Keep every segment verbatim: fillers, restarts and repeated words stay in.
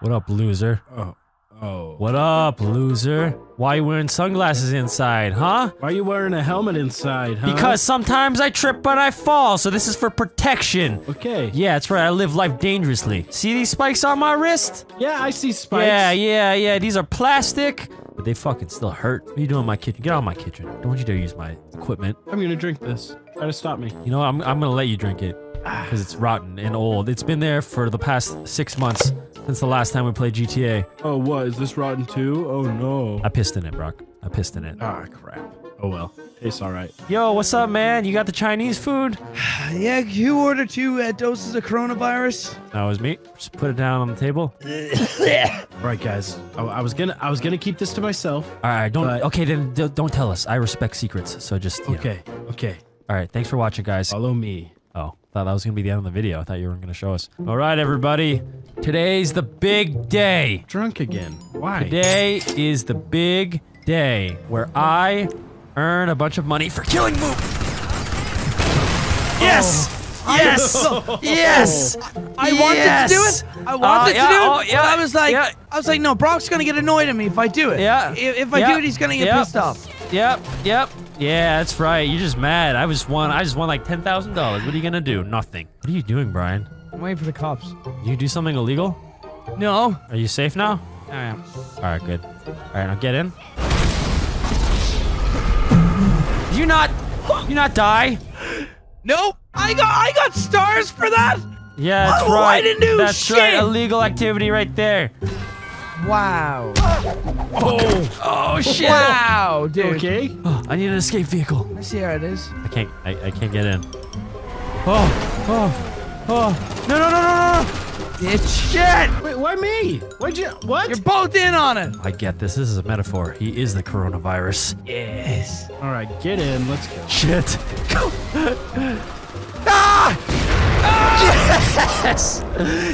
What up, loser? Oh. Oh. What up, loser? Why are you wearing sunglasses inside, huh? Why are you wearing a helmet inside, huh? Because sometimes I trip and I fall, so this is for protection. Okay. Yeah, that's right, I live life dangerously. See these spikes on my wrist? Yeah, I see spikes. Yeah, yeah, yeah, these are plastic, but they fucking still hurt. What are you doing in my kitchen? Get out of my kitchen. Don't you dare use my equipment. I'm gonna drink this. Try to stop me. You know what, I'm, I'm gonna let you drink it. Because it's rotten and old. It's been there for the past six months since the last time we played G T A. Oh, what? Is this rotten too? Oh, no. I pissed in it, Brock. I pissed in it. Ah, crap. Oh, well. Tastes all right. Yo, what's up, man? You got the Chinese food? Yeah, you ordered two uh, doses of coronavirus. That was me. Just put it down on the table. All right, guys. I, I was gonna, I was gonna keep this to myself. All right, don't. But... Okay, then don't tell us. I respect secrets, so just. Okay. Know. Okay. All right. Thanks for watching, guys. Follow me. Oh, thought that was gonna be the end of the video. I thought you weren't gonna show us. All right, everybody. Today's the big day. Drunk again. Why? Today is the big day where I earn a bunch of money for killing Moop. Yes! Oh. Yes! Oh. Yes! I wanted yes. to do it. I wanted uh, yeah, to do oh, it. Yeah, I was like, yeah. I was like, no, Brock's gonna get annoyed at me if I do it. Yeah. If, if I yep. do it, he's gonna get yep. pissed off. Yep. Yep. Yeah, that's right. You're just mad. I just won. I just won like ten thousand dollars. What are you gonna do? Nothing. What are you doing, Brian? I'm waiting for the cops. You do something illegal? No. Are you safe now? I am. All right, good. All right, now get in. Did you not? You not die? Nope. I got. I got stars for that. Yeah, that's oh, right. I didn't do that's shit. Right. Illegal activity right there. Wow. Oh. Oh shit. Wow, dude. Okay. Oh, I need an escape vehicle. I see how it is. I can't I, I can't get in. Oh. Oh. Oh. No, no, no, no, no. It's shit. Wait, why me? Why'd you What? You're both in on it. I get this. This is a metaphor. He is the coronavirus. Yes. All right, get in. Let's go. Shit. Go. Ah! Oh! Yes!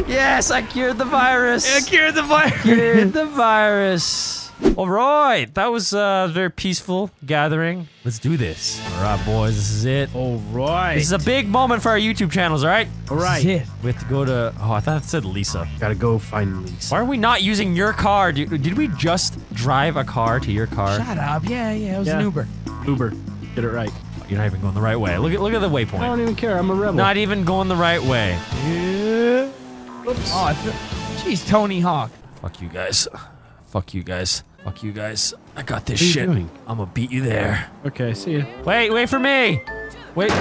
Yes, I cured the virus. I cured the virus. Cured the virus. All right, that was uh, a very peaceful gathering. Let's do this. All right, boys, this is it. All right. This is a big moment for our YouTube channels, all right? All right. This is it. We have to go to, oh, I thought it said Lisa. Gotta go find Lisa. Why are we not using your car? Did, did we just drive a car to your car? Shut up. Yeah, yeah, it was yeah. an Uber. Uber, get it right. You're not even going the right way. Look at look at the waypoint. I don't even care. I'm a rebel. Not even going the right way. Yeah. Oops. Oh, jeez, Tony Hawk. Fuck you guys. Fuck you guys. Fuck you guys. I got this what shit. Are you doing? I'm gonna beat you there. Okay, see ya. Wait, wait for me. Wait,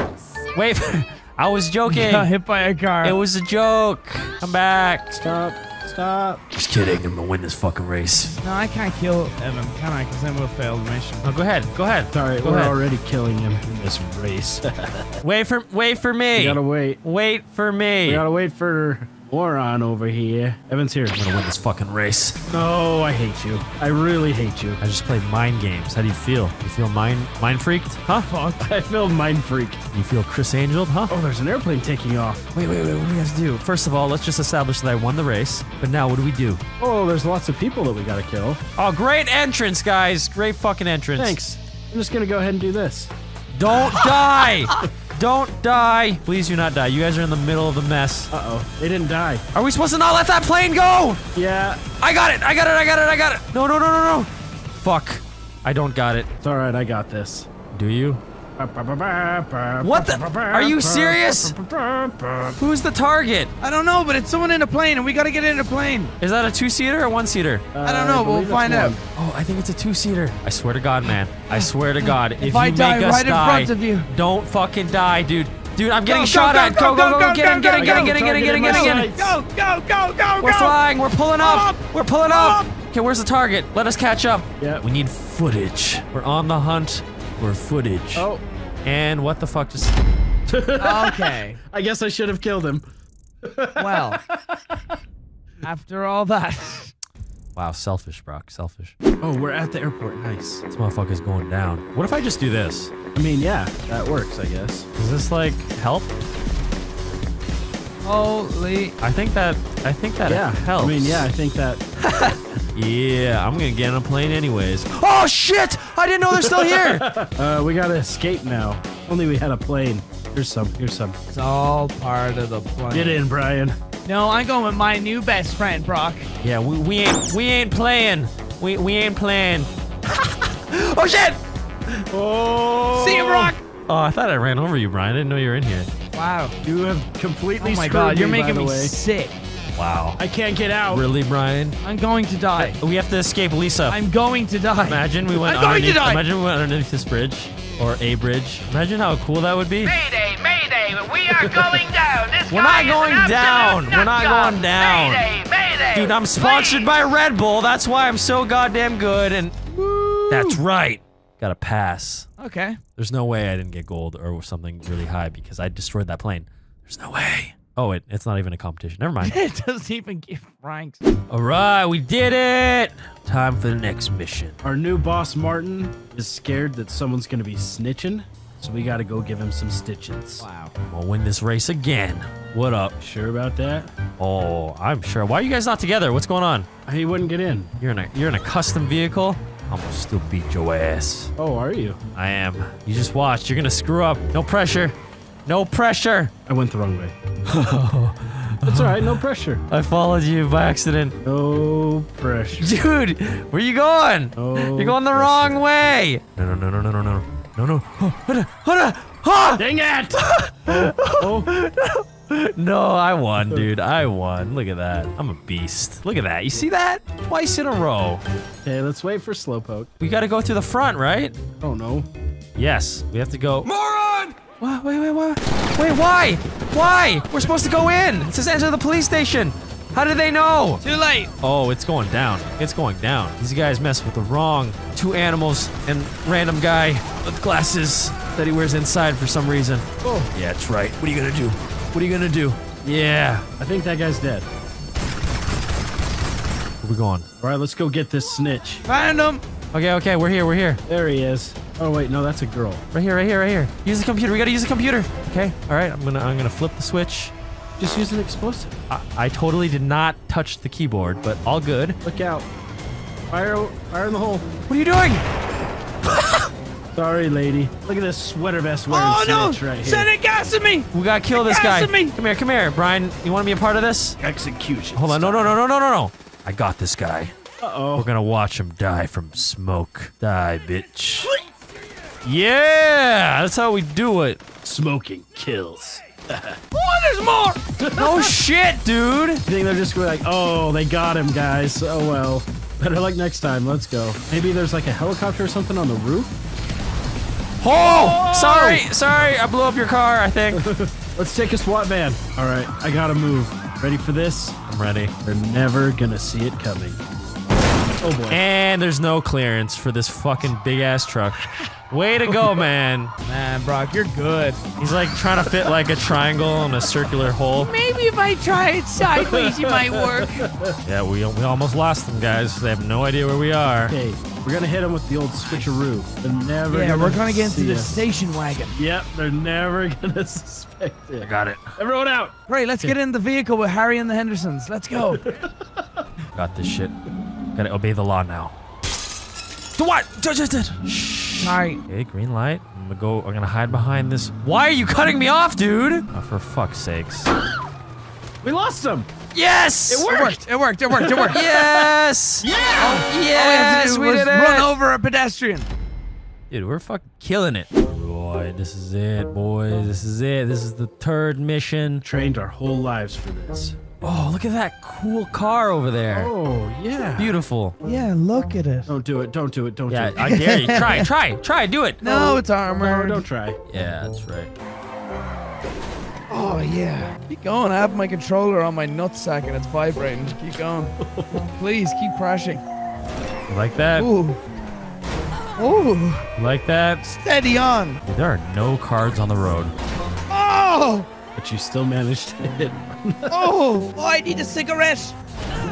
wait. For, I was joking. Got hit by a car. It was a joke. Come back. Stop. Stop. Just kidding. I'm gonna win this fucking race. No, I can't kill Evan, can I? Because then we'll fail the mission. Oh, go ahead. Go ahead. It's all right. Go we're ahead. Already killing him in this race. Wait for, wait for me. You gotta wait. Wait for me. You gotta wait for Moron over here. Evan's here. I'm gonna win this fucking race. No, I hate you. I really hate you. I just played mind games. How do you feel? You feel mind mind freaked? Huh? Fuck. I feel mind freaked. You feel Chris Angel'd, huh? Oh, there's an airplane taking off. Wait, wait, wait. What do we have to do? First of all, let's just establish that I won the race. But now, what do we do? Oh, there's lots of people that we gotta kill. Oh, great entrance, guys. Great fucking entrance. Thanks. I'm just gonna go ahead and do this. Don't die! Don't die. Please do not die. You guys are in the middle of the mess. Uh-oh. They didn't die. Are we supposed to not let that plane go? Yeah. I got it. I got it. I got it. I got it. No, no, no, no, no. Fuck. I don't got it. It's all right. I got this. Do you? What the? Are you serious? Who's the target? I don't know, but it's someone in a plane, and we gotta get in a plane. Is that a two-seater or one-seater? Uh, I don't know, I but we'll find out. Oh, I think it's a two-seater. I swear to God, man. I swear to God. If, if I you die make us right die, in front of you. Don't fucking die, dude. Dude, I'm getting go, shot go, at. Go, go, go, go, go, get in, get in, get in, get in, get in, get in, get in, get in. Go, go, go, go, go. We're flying. We're pulling up. up. We're pulling up. up. Okay, where's the target? Let us catch up. Yeah. We need footage. We're on the hunt. Or footage. Oh. And what the fuck just... Okay. I guess I should have killed him. Well. After all that. Wow, selfish, Brock. Selfish. Oh, we're at the airport. Nice. This motherfucker's going down. What if I just do this? I mean, yeah. That works, I guess. Does this, like, help? Holy... I think that... I think that yeah. helps. I mean, yeah, I think that... Yeah, I'm gonna get on a plane anyways. Oh shit! I didn't know they're still here! uh, we gotta escape now. Only we had a plane. Here's some, here's some. It's all part of the plane. Get in, Brian. No, I'm going with my new best friend, Brock. Yeah, we, we ain't we ain't playing. We we ain't playing. Oh shit! Oh. See you, Brock. Oh, I thought I ran over you, Brian. I didn't know you were in here. Wow. You have completely. Oh my God, you're making me sick. Wow. I can't get out. Really, Brian? I'm going to die. We have to escape Lisa. I'm going to die. Imagine we went I'm going to die. Imagine we went underneath this bridge. Or a bridge. Imagine how cool that would be. Mayday, mayday, we are going down. This We're guy not going is down. We're not job. going down. Mayday, mayday. Dude, I'm sponsored please. by Red Bull. That's why I'm so goddamn good. And Woo. That's right. Got a pass. Okay. There's no way I didn't get gold or something really high because I destroyed that plane. There's no way. Oh, it, it's not even a competition. Never mind. It doesn't even give ranks. All right, we did it. Time for the next mission. Our new boss, Martin, is scared that someone's going to be snitching, so we got to go give him some stitches. Wow. We'll win this race again. What up? Sure about that? Oh, I'm sure. Why are you guys not together? What's going on? He wouldn't get in. You're in a, you're in a custom vehicle? I'm gonna still beat your ass. Oh, are you? I am. You just watched. You're going to screw up. No pressure. No pressure. I went the wrong way. That's all right. No pressure. I followed you by accident. No pressure. Dude, where you going? No You're going the pressure. wrong way. No, no, no, no, no, no, no, no, no. Oh, oh, oh. Dang it! Oh, oh. No, I won, dude. I won. Look at that. I'm a beast. Look at that. You see that? Twice in a row. Okay, let's wait for Slowpoke. We got to go through the front, right? Oh no. Yes, we have to go. Moron! Wait, wait, wait, wait, wait, why? Why? We're supposed to go in. It says enter the police station. How did they know? Too late. Oh, it's going down. It's going down. These guys mess with the wrong two animals and random guy with glasses that he wears inside for some reason. Oh. Yeah, that's right. What are you gonna do? What are you gonna do? Yeah. I think that guy's dead. Where we going? All right, let's go get this snitch. Find him. Okay, okay, we're here, we're here. There he is. Oh wait, no, that's a girl. Right here, right here, right here. Use the computer. We gotta use the computer. Okay. All right. I'm gonna, I'm gonna flip the switch. Just use an explosive. I, I totally did not touch the keyboard, but all good. Look out! Fire, fire in the hole. What are you doing? Sorry, lady. Look at this sweater vest wearing oh, snitch no. right here. Send it gas at me. We gotta kill this guy. Me. Come here, come here, Brian. You want to be a part of this? Execution. Hold on. No, no, no, no, no, no, no. I got this guy. Uh oh. We're gonna watch him die from smoke. Die, bitch. Yeah, that's how we do it. Smoking kills. Oh, there's more! No shit, dude! I think they're just going like, oh, they got him, guys. Oh, well. Better luck next time. Let's go. Maybe there's like a helicopter or something on the roof? Oh! oh! Sorry, sorry. I blew up your car, I think. Let's take a SWAT van. All right, I gotta move. Ready for this? I'm ready. They're never gonna see it coming. Oh, boy. And there's no clearance for this fucking big-ass truck. Way to go, man. Man, Brock, you're good. He's like trying to fit like a triangle in a circular hole. Maybe if I try it sideways, it might work. Yeah, we, we almost lost them, guys. They have no idea where we are. Hey, we're gonna hit them with the old switcheroo. They're never yeah, gonna we're gonna get into the station wagon. Yep, they're never gonna suspect it. I got it. Everyone out. Great, let's get in the vehicle with Harry and the Hendersons. Let's go. Got this shit. Gotta obey the law now. To what? Shh. Sorry. Okay, green light. I'm gonna go. I'm gonna hide behind this. Why are you cutting me off, dude? Oh, for fuck's sakes. We lost him. Yes. It worked. It worked. It worked. It worked. Yes. Yeah. Oh, yes. All we, have to do we did run it. over a pedestrian. Dude, we're fucking killing it. Boy, this is it, boys. This is it. This is the third mission. Trained our whole lives for this. Oh, look at that cool car over there. Oh, yeah. Beautiful. Yeah, look at it. Don't do it. Don't do it. Don't yeah, do it. I dare you. Try, try, try. Do it. No, oh, it's armored. No, don't try. Yeah, that's right. Oh, yeah. Keep going. I have my controller on my nutsack and it's vibrating. Just keep going. Please, keep crashing. You like that? Ooh. Ooh. You like that? Steady on. Dude, there are no cards on the road. Oh! But you still managed to hit. Oh, oh, I need a cigarette.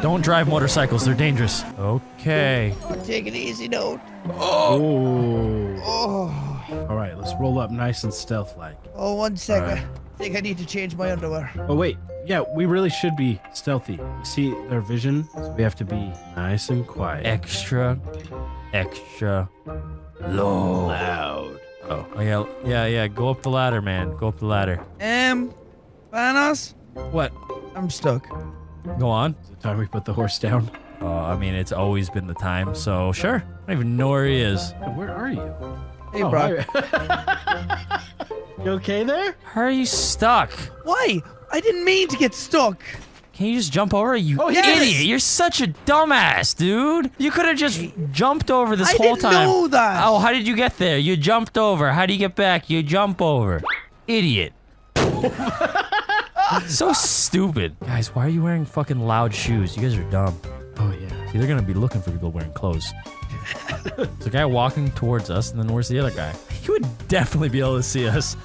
Don't drive motorcycles. They're dangerous. Okay. Oh, take it easy, dude. Oh. Oh. All right, let's roll up nice and stealth-like. Oh, one second. Right. I think I need to change my underwear. Oh, wait. Yeah, we really should be stealthy. See their vision? So we have to be nice and quiet. Extra, extra low. Loud. Oh, oh, yeah, yeah, yeah. Go up the ladder, man. Go up the ladder. Um, Vanoss? What? I'm stuck. Go on. Is it time we put the horse down? Uh, I mean, it's always been the time, so sure. I don't even know where he is. Where are you? Hey, oh, Brock. You okay there? How are you stuck? Why? I didn't mean to get stuck. Can you just jump over? You oh, yes. idiot! You're such a dumbass, dude. You could have just jumped over this I whole time. I didn't know that. Oh, how did you get there? You jumped over. How do you get back? You jump over. Idiot. So stupid. Guys, why are you wearing fucking loud shoes? You guys are dumb. Oh, yeah. See, they're gonna be looking for people wearing clothes. There's a guy walking towards us, and then where's the other guy? He would definitely be able to see us.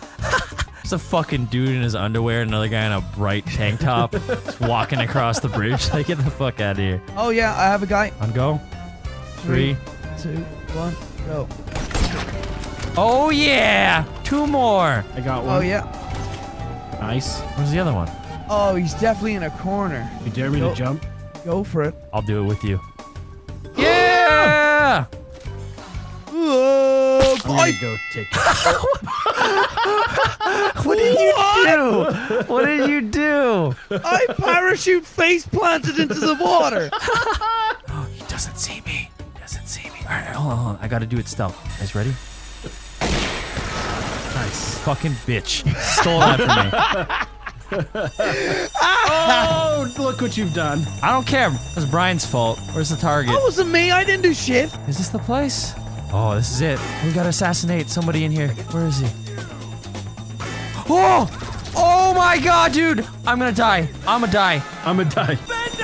It's a fucking dude in his underwear, another guy in a bright tank top, just walking across the bridge. Like, get the fuck out of here. Oh, yeah, I have a guy. On go. Three, Three two, one, go. Oh, yeah. Two more. I got one. Oh, yeah. Nice. Where's the other one? Oh, he's definitely in a corner. You dare me go. to jump? Go for it. I'll do it with you. Yeah! Whoa, I'm gonna go take it. What did you what? do? What did you do? I parachute face planted into the water. Oh, he doesn't see me. He doesn't see me. All right, hold on, hold on. I gotta do it stealth. Guys, ready? Nice. Fucking bitch. Stole that from me. Oh, look what you've done. I don't care. It's Brian's fault. Where's the target? That wasn't me. I didn't do shit. Is this the place? Oh, this is it. We gotta assassinate somebody in here. Where is he? Oh! Oh my god, dude! I'm gonna die. I'm gonna die. I'm gonna die. Bend over,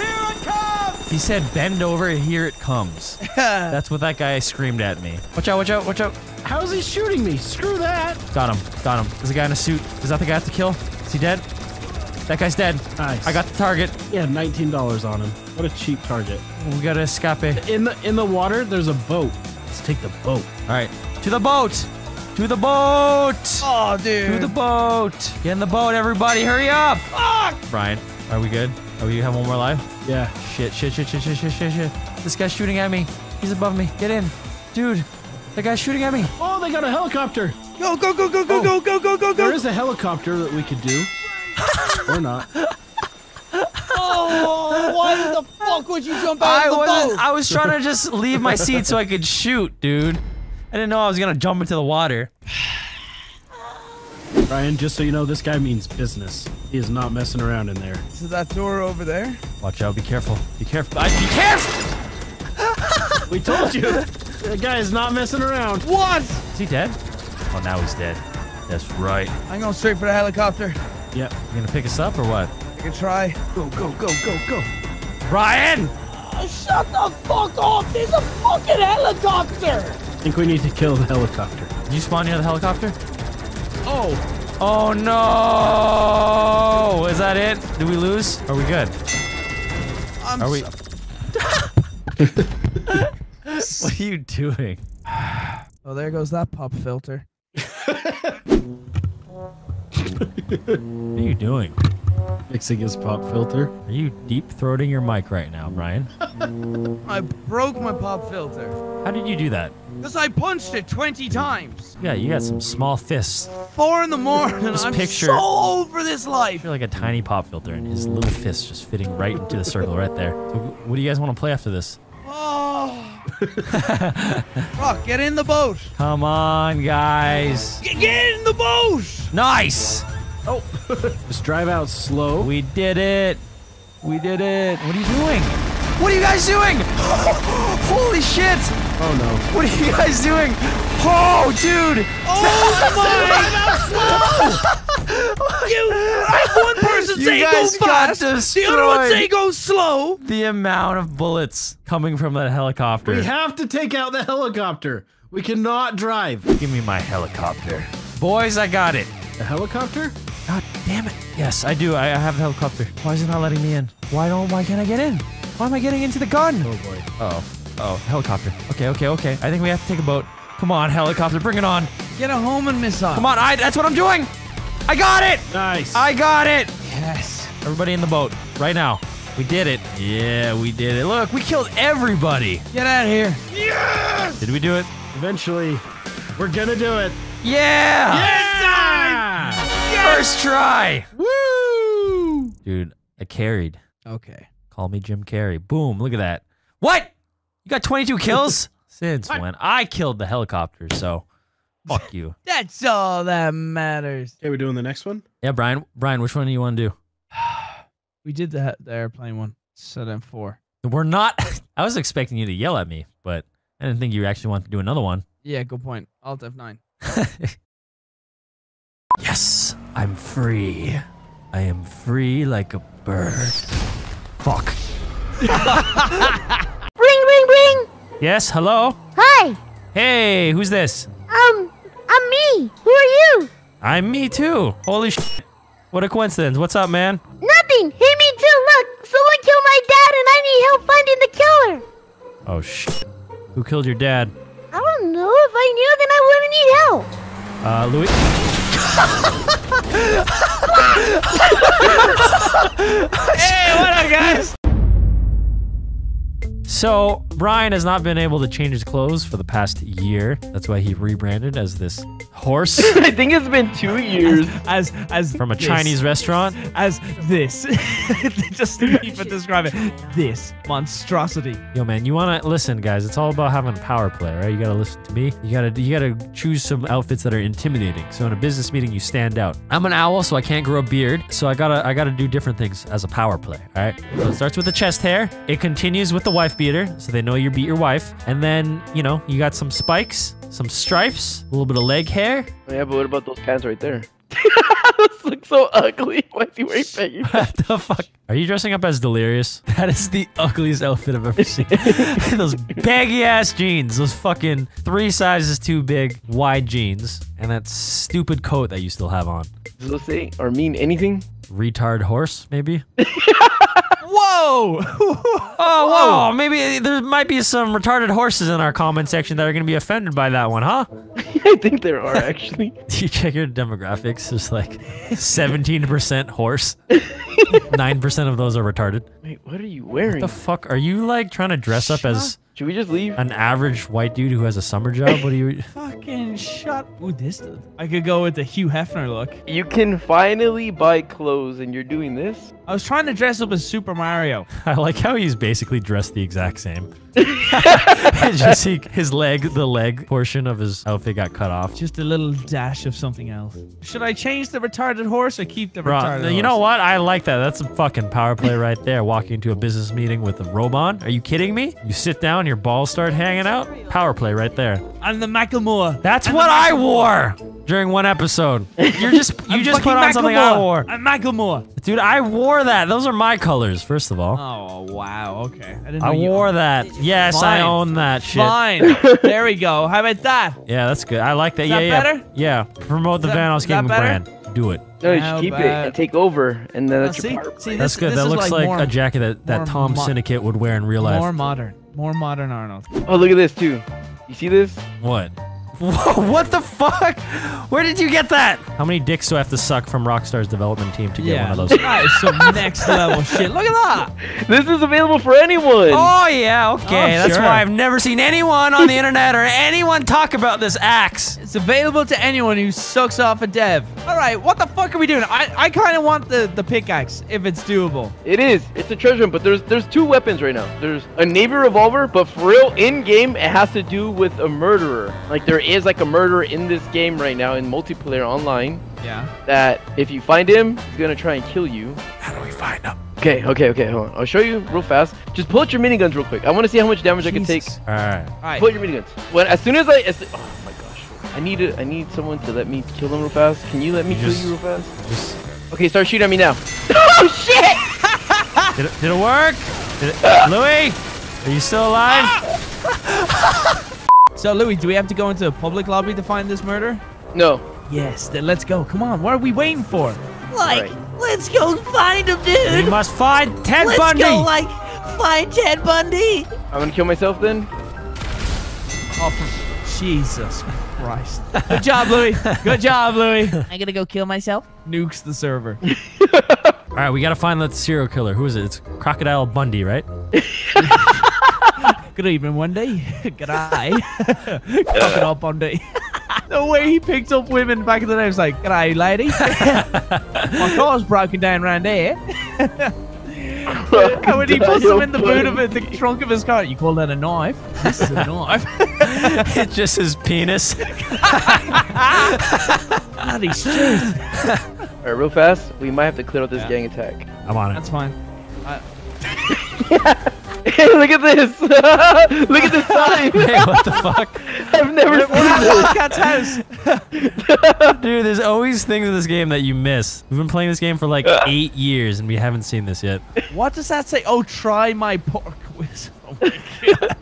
here it comes! He said, bend over, here it comes. That's what that guy screamed at me. Watch out, watch out, watch out. How's he shooting me? Screw that! Got him. Got him. There's a guy in a suit. Is that the guy I have to kill? Is he dead? That guy's dead. Nice. I got the target. Yeah, nineteen dollars on him. What a cheap target. We gotta escape. In the in the water, there's a boat. Let's take the boat. All right, to the boat, to the boat. Oh, dude. To the boat. Get in the boat, everybody. Hurry up. Fuck. Brian, are we good? Oh, you have one more life? Yeah. Shit, shit, shit, shit, shit, shit, shit, shit. This guy's shooting at me. He's above me. Get in, dude. The guy's shooting at me. Oh, they got a helicopter. Go, go, go, go, go, go, go, go, go, go. There is a helicopter that we could do. Or not. Oh, why the fuck would you jump out I of the boat? I was trying to just leave my seat so I could shoot, dude. I didn't know I was going to jump into the water. Ryan, just so you know, this guy means business. He is not messing around in there. Is that door over there? Watch out. Be careful. Be careful. I, be careful! We told you. That guy is not messing around. What? Is he dead? Oh, now he's dead. That's right. I'm going straight for the helicopter. Yep. You gonna pick us up or what? I can try. Go, go, go, go, go. Brian! Oh, shut the fuck off! There's a fucking helicopter! I think we need to kill the helicopter. Did you spawn near the helicopter? Oh! Oh no! Is that it? Did we lose? Are we good? I'm Are we? What are you doing? Oh, there goes that pop filter. What are you doing? Fixing his pop filter. Are you deep throating your mic right now, Brian? I broke my pop filter. How did you do that? Because I punched it twenty times. Yeah, you got some small fists. Four in the morning. Just I'm picture, so over this life. You're like a tiny pop filter, and his little fist just fitting right into the circle right there. So, what do you guys want to play after this? Oh. Rock, get in the boat. Come on, guys. Get, get in the boat. Nice. Oh. Just drive out slow. We did it. We did it. What are you doing? What are you guys doing? Holy shit. Oh, no. What are you guys doing? Oh, dude. Oh, my. Drive out slow. You, I have one person you saying go fast. The other one saying go slow. The amount of bullets coming from that helicopter. We have to take out the helicopter. We cannot drive. Give me my helicopter. Boys, I got it. A helicopter? God damn it. Yes, I do. I, I have a helicopter. Why is it not letting me in? Why don't, why can't I get in? Why am I getting into the gun? Oh boy. Uh oh. Uh oh, helicopter. Okay, okay, okay. I think we have to take a boat. Come on, helicopter, bring it on. Get a home and miss on. Come on, I, that's what I'm doing. I got it. Nice. I got it. Yes. Everybody in the boat right now. We did it. Yeah, we did it. Look, we killed everybody. Get out of here. Yes. Did we do it? Eventually, we're gonna do it. Yeah. Yeah. First try! Woo! Dude, I carried. Okay. Call me Jim Carrey. Boom, look at that. What? You got twenty-two kills? Since what? When? I killed the helicopter, so fuck you. That's all that matters. Okay, we're doing the next one? Yeah, Brian. Brian, which one do you want to do? We did the, the airplane one. So then four. We're not... I was expecting you to yell at me, but I didn't think you actually wanted to do another one. Yeah, good point. Alt F nine. Yes, I'm free. I am free like a bird. Fuck. Ring, ring, ring. Yes, hello? Hi. Hey, who's this? Um, I'm me. Who are you? I'm me too. Holy sh**. What a coincidence. What's up, man? Nothing. Hey, me too. Look, someone killed my dad and I need help finding the killer. Oh, shit. Who killed your dad? I don't know. If I knew, then I wouldn't need help. Uh, Louis... Hey, what up, guys? So, Brian has not been able to change his clothes for the past year. That's why he rebranded as this horse. I think it's been two years. As, as, as from a this. Chinese restaurant. As this. Just to even describe it. This monstrosity. Yo, man, you wanna listen, guys? It's all about having a power play, right? You gotta listen to me. You gotta, you gotta choose some outfits that are intimidating. So in a business meeting, you stand out. I'm an owl, so I can't grow a beard. So I gotta, I gotta do different things as a power play. All right. So it starts with the chest hair. It continues with the wife beater, so they know you beat your wife. And then, you know, you got some spikes, some stripes, a little bit of leg hair. Yeah, but what about those pants right there? This looks so ugly. Why is he wearing baggy pants? What the fuck? Are you dressing up as Delirious? That is the ugliest outfit I've ever seen. Those baggy-ass jeans. Those fucking three sizes too big, wide jeans. And that stupid coat that you still have on. Does it say or mean anything? Retard horse, maybe? Whoa! Oh, whoa! Whoa. Maybe there might be some retarded horses in our comment section that are going to be offended by that one, huh? I think there are, actually. You check your demographics. There's like seventeen percent horse. nine percent of those are retarded. Wait, what are you wearing? What the fuck? Are you like trying to dress up shut as... Should we just leave? An average white dude who has a summer job? What are you... Fucking shut... Ooh, this... I could go with the Hugh Hefner look. You can finally buy clothes and you're doing this? I was trying to dress up as Super Mario. I like how he's basically dressed the exact same. Just he, his leg, the leg portion of his outfit got cut off. Just a little dash of something else. Should I change the retarded horse or keep the Bro, retarded you horse? You know what? I like that. That's a fucking power play right there. Walking into a business meeting with a robe on. Are you kidding me? You sit down, your balls start hanging out. Power play right there. I'm the Macklemore. That's I'm what I wore during one episode. You're just you just put on Macklemore. Something I wore. I'm Macklemore. Dude, I wore that. Those are my colors, first of all. Oh, wow. Okay. I, didn't know I you wore that. Yes, fine. I own that shit. Fine. There we go. How about that? Yeah, that's good. I like that. Is yeah, that yeah. better? Yeah. Promote is the Vanoss Gaming brand. Do it. No, you should keep it and take over, and then that's your part. See, that's good. That looks like, like a jacket that, that Tom Syndicate would wear in real life. More modern. More modern Arnold. Oh, look at this, too. You see this? What? Whoa, what the fuck? Where did you get that? How many dicks do I have to suck from Rockstar's development team to get yeah. one of those? That is some next level shit. Look at that. This is available for anyone. Oh, yeah. Okay. Oh, that's sure. why I've never seen anyone on the internet or anyone talk about this axe. It's available to anyone who sucks off a dev. All right. What the fuck are we doing? I, I kind of want the, the pickaxe if it's doable. It is. It's a treasure hunt, but there's, there's two weapons right now. There's a Navy revolver, but for real, in-game, it has to do with a murderer. Like, there is like a murderer in this game right now in multiplayer online. Yeah. That if you find him, he's gonna try and kill you. How do we find him? Okay, okay, okay, hold on. I'll show you real fast. Just pull out your miniguns real quick. I wanna see how much damage Jesus. I can take. Alright. Alright. Pull out your miniguns. When as soon as I as, oh my gosh. I need a, I need someone to let me kill them real fast. Can you let me you kill just, you real fast? Just... Okay, start shooting at me now. Oh shit! did, it, did it work? Did it, Louis? Are you still alive? Ah! So, Louis, do we have to go into a public lobby to find this murder? No. Yes, then let's go. Come on, what are we waiting for? Like, right. let's go find him, dude. We must find Ted let's Bundy. Let's go, like, find Ted Bundy. I'm going to kill myself, then. Oh, for Jesus Christ. Good job, Louis. Good job, Louis. I'm going to go kill myself. Nukes the server. All right, we got to find that serial killer. Who is it? It's Crocodile Bundy, right? Good evening, Wendy. Good eye. Crocodile Bundy. The way he picked up women back in the day was like, good eye, lady. My car's broken down around there. And when he puts them in the boot of it, the trunk of his car, you call that a knife? This is a knife. It's just his penis. Bloody shit. All right, real fast, we might have to clear out this yeah. gang attack. I'm on it. That's fine. I... Hey, look at this! Look at this sign! Hey, what the fuck? I've never seen this. Cat's house. Dude, there's always things in this game that you miss. We've been playing this game for like uh. eight years and we haven't seen this yet. What does that say? Oh, try my pork whiz. Oh my god.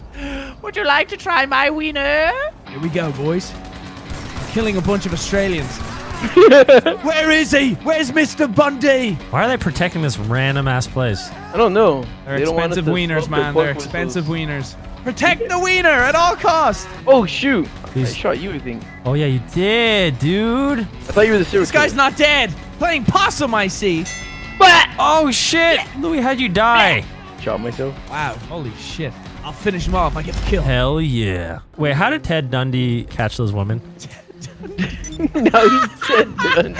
Would you like to try my wiener? Here we go, boys. I'm killing a bunch of Australians. Where is he? Where's Mister Bundy? Why are they protecting this random ass place? I don't know. They're they expensive don't want wieners, man. They're expensive those. wieners. Protect the wiener at all costs. Oh shoot! He's... I shot you, I think. Oh yeah, you did, dude. I thought you were the serial This killer. Guy's not dead. Playing possum, I see. But oh shit, yeah. Louis, how'd you die? Yeah. Shot myself. Wow, holy shit. I'll finish him off. I get the kill. Hell yeah. Wait, how did Ted Dundee catch those women? No, he's Ted Bundy.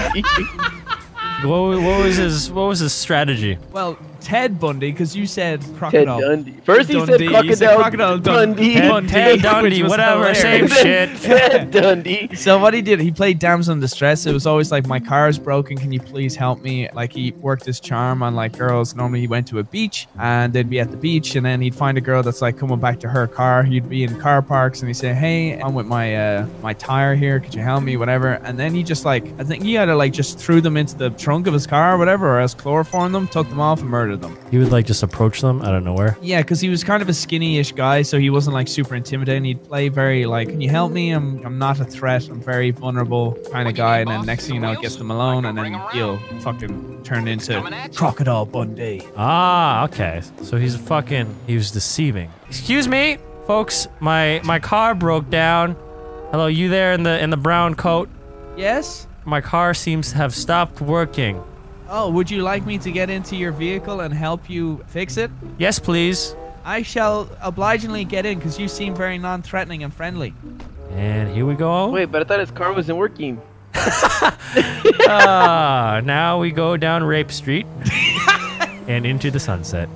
What, what was his What was his strategy? Well, Ted Bundy, because you said crocodile. Ted Dundee. First he Dundee, said crocodile, you said crocodile Dundee. Dundee. Ted, Ted Dundee, whatever, same shit. Ted Dundee. So what he did, he played damsel in distress. It was always like, my car is broken, can you please help me? Like he worked his charm on like girls. Normally he went to a beach and they'd be at the beach and then he'd find a girl that's like coming back to her car. He'd be in car parks and he'd say, hey, I'm with my uh, my tire here. Could you help me? Whatever. And then he just like, I think he had to like just threw them into the trunk of his car or whatever, or else chloroformed them, took them off and murdered them. He would like just approach them out of nowhere. Yeah, because he was kind of a skinny-ish guy, so he wasn't like super intimidating. He'd play very like, can you help me? I'm I'm not a threat. I'm very vulnerable kind of guy. And then next thing you know, it gets them alone, and then he'll fucking turn into Crocodile Bundy. Ah, okay. So he's fucking he was deceiving. Excuse me, folks. My my car broke down. Hello, you there in the in the brown coat? Yes. My car seems to have stopped working. Oh, would you like me to get into your vehicle and help you fix it? Yes, please. I shall obligingly get in because you seem very non-threatening and friendly. And here we go. Wait, but I thought his car wasn't working. uh, now we go down Rape Street and into the sunset.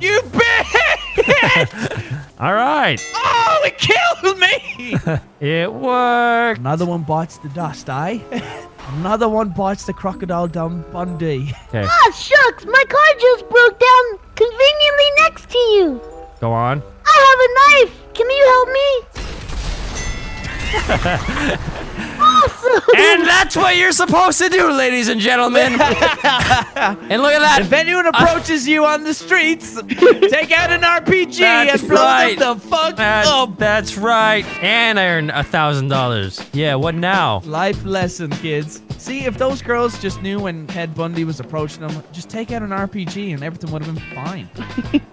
You bitch! All right. Oh, it killed me! It worked. Another one bites the dust, eh? Another one bites the crocodile down Bundy. Okay. Ah, shucks, my car just broke down conveniently next to you. Go on. I have a knife. Can you help me? Awesome. And that's what you're supposed to do, ladies and gentlemen. And look at that. If anyone approaches uh, you on the streets, take out an R P G and blow right. them the fuck that, up. That's right. And earn a thousand dollars. Yeah, what now? Life lesson, kids. See, if those girls just knew when Ted Bundy was approaching them, just take out an R P G and everything would have been fine.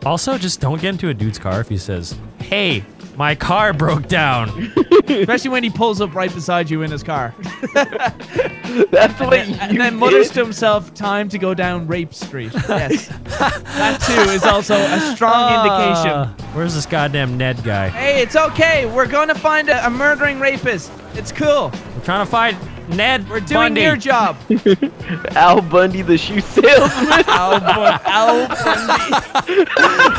Also, just don't get into a dude's car if he says, hey, my car broke down. Especially when he pulls up right beside you in his car. That's the way. And then, and then mutters to himself, time to go down Rape Street. Yes. That too is also a strong uh, indication. Where's this goddamn Ned guy? Hey, it's okay. We're gonna find a, a murdering rapist. It's cool. We're trying to find Ned We're doing Bundy. your job. Al Bundy, the shoe salesman. Al, Bun Al Bundy.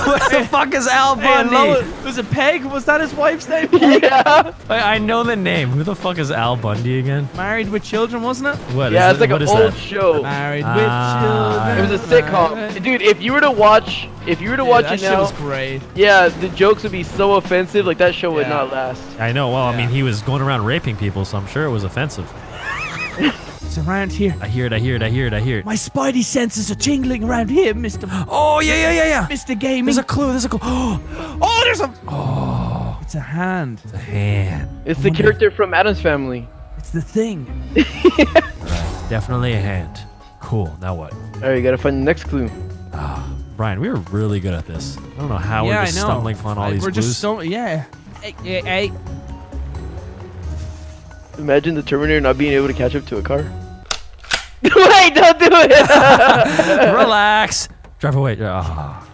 What the fuck is Al Bundy? Hey, was it Peg? Was that his wife's name? Peg? Yeah. I, I know the name. Who the fuck is Al Bundy again? Married with Children, wasn't it? What? Yeah, is it's it, like what an old that? show. Married ah. with Children. It was a sitcom. Dude, if you were to watch, if you were to Dude, watch that it now, was great. Yeah, the jokes would be so offensive. Like that show yeah. would not last. I know. Well, yeah. I mean, he was going around raping people, so I'm sure it was offensive. It's around here. I hear it, I hear it, I hear it, I hear it. My spidey senses are tingling around here, Mister Oh, yeah, yeah, yeah, yeah. Mister Gaming. There's a clue, there's a clue. Oh, there's a... Oh. It's a hand. It's a hand. It's I the character if... from Adam's Family. It's the thing. Yeah. Right, definitely a hand. Cool, now what? All right, you gotta find the next clue. Ah, Brian, we were really good at this. I don't know how yeah, we're just stumbling upon all I, these we're clues. We're just so... Yeah. Hey, hey, hey. Imagine the Terminator not being able to catch up to a car. Wait, don't do it! Relax. Drive away. Oh.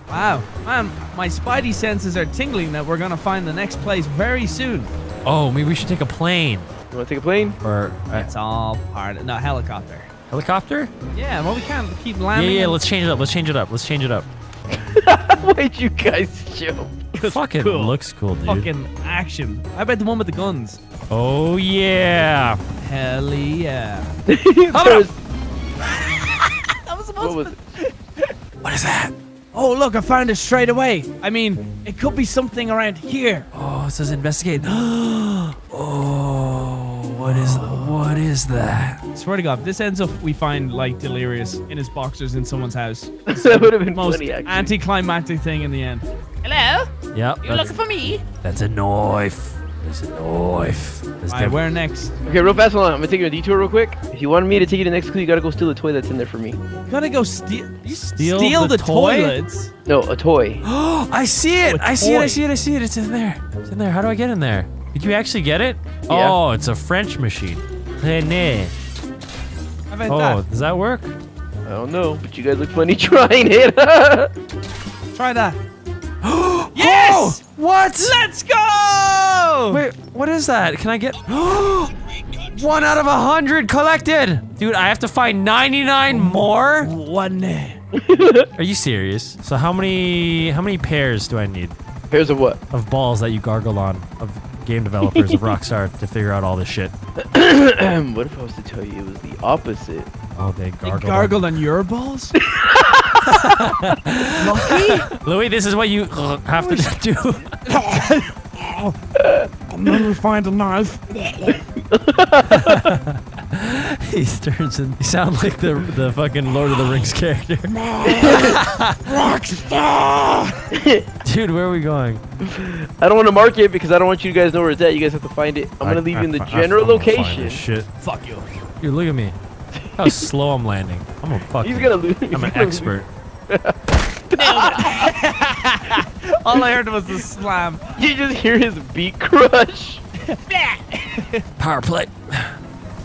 Wow, man, my spidey senses are tingling that we're gonna find the next place very soon. Oh, maybe we should take a plane. You wanna take a plane? Or uh, it's all part of no helicopter. Helicopter? Yeah, well, we can't keep landing. Yeah, yeah, let's change it up. Let's change it up. Let's change it up. Why'd you guys jump? Fucking cool. Looks cool, dude. Fucking action. I bet the one with the guns. Oh, yeah. Hell yeah. was... that was supposed what was to it? What is that? Oh, look, I found it straight away. I mean, it could be something around here. Oh, it says investigate. Oh, what is what is that? Swear to God, if this ends up we find, like, Delirious in his boxers in someone's house. That would have been most anticlimactic thing in the end. Hello? Yep. You're looking for me? That's a knife. That's a knife. That's All right, where next? Okay, real fast, hold on. I'm going to take you a detour real quick. If you want me to take you to the next clue, you got to go steal the toy that's in there for me. You got to go steal... Steal, steal the, the toy? toilets? No, a toy. Oh, I see it. Oh, I see it. I see it. I see it. It's in there. It's in there. How do I get in there? Did you actually get it? Yeah. Oh, it's a French machine. René. How about oh, that? Does that work? I don't know, but you guys look funny trying it. Try that. Yes! Oh, what? Let's go! Wait, what is that? Can I get... One out of a hundred collected! Dude, I have to find ninety-nine more? One. Are you serious? So how many... How many pairs do I need? Pairs of what? Of balls that you gargle on. Of game developers, of Rockstar, to figure out all this shit. What if I was to tell you it was the opposite? Oh, they gargled, they gargled on... on your balls? Lucky? Louis, this is what you uh, have to do. And then we find a knife. He turns and he sounds like the the fucking Lord of the Rings character. Rockstar! Dude, where are we going? I don't want to mark it because I don't want you guys to know where it's at. You guys have to find it. I'm gonna I, leave I, you in the I, general I, location. Shit. Fuck you. Dude, look at me. How slow I'm landing. I'm a fucking. He's gonna lose. I'm an expert. All I heard was the slam. You just hear his beak crush. Power play.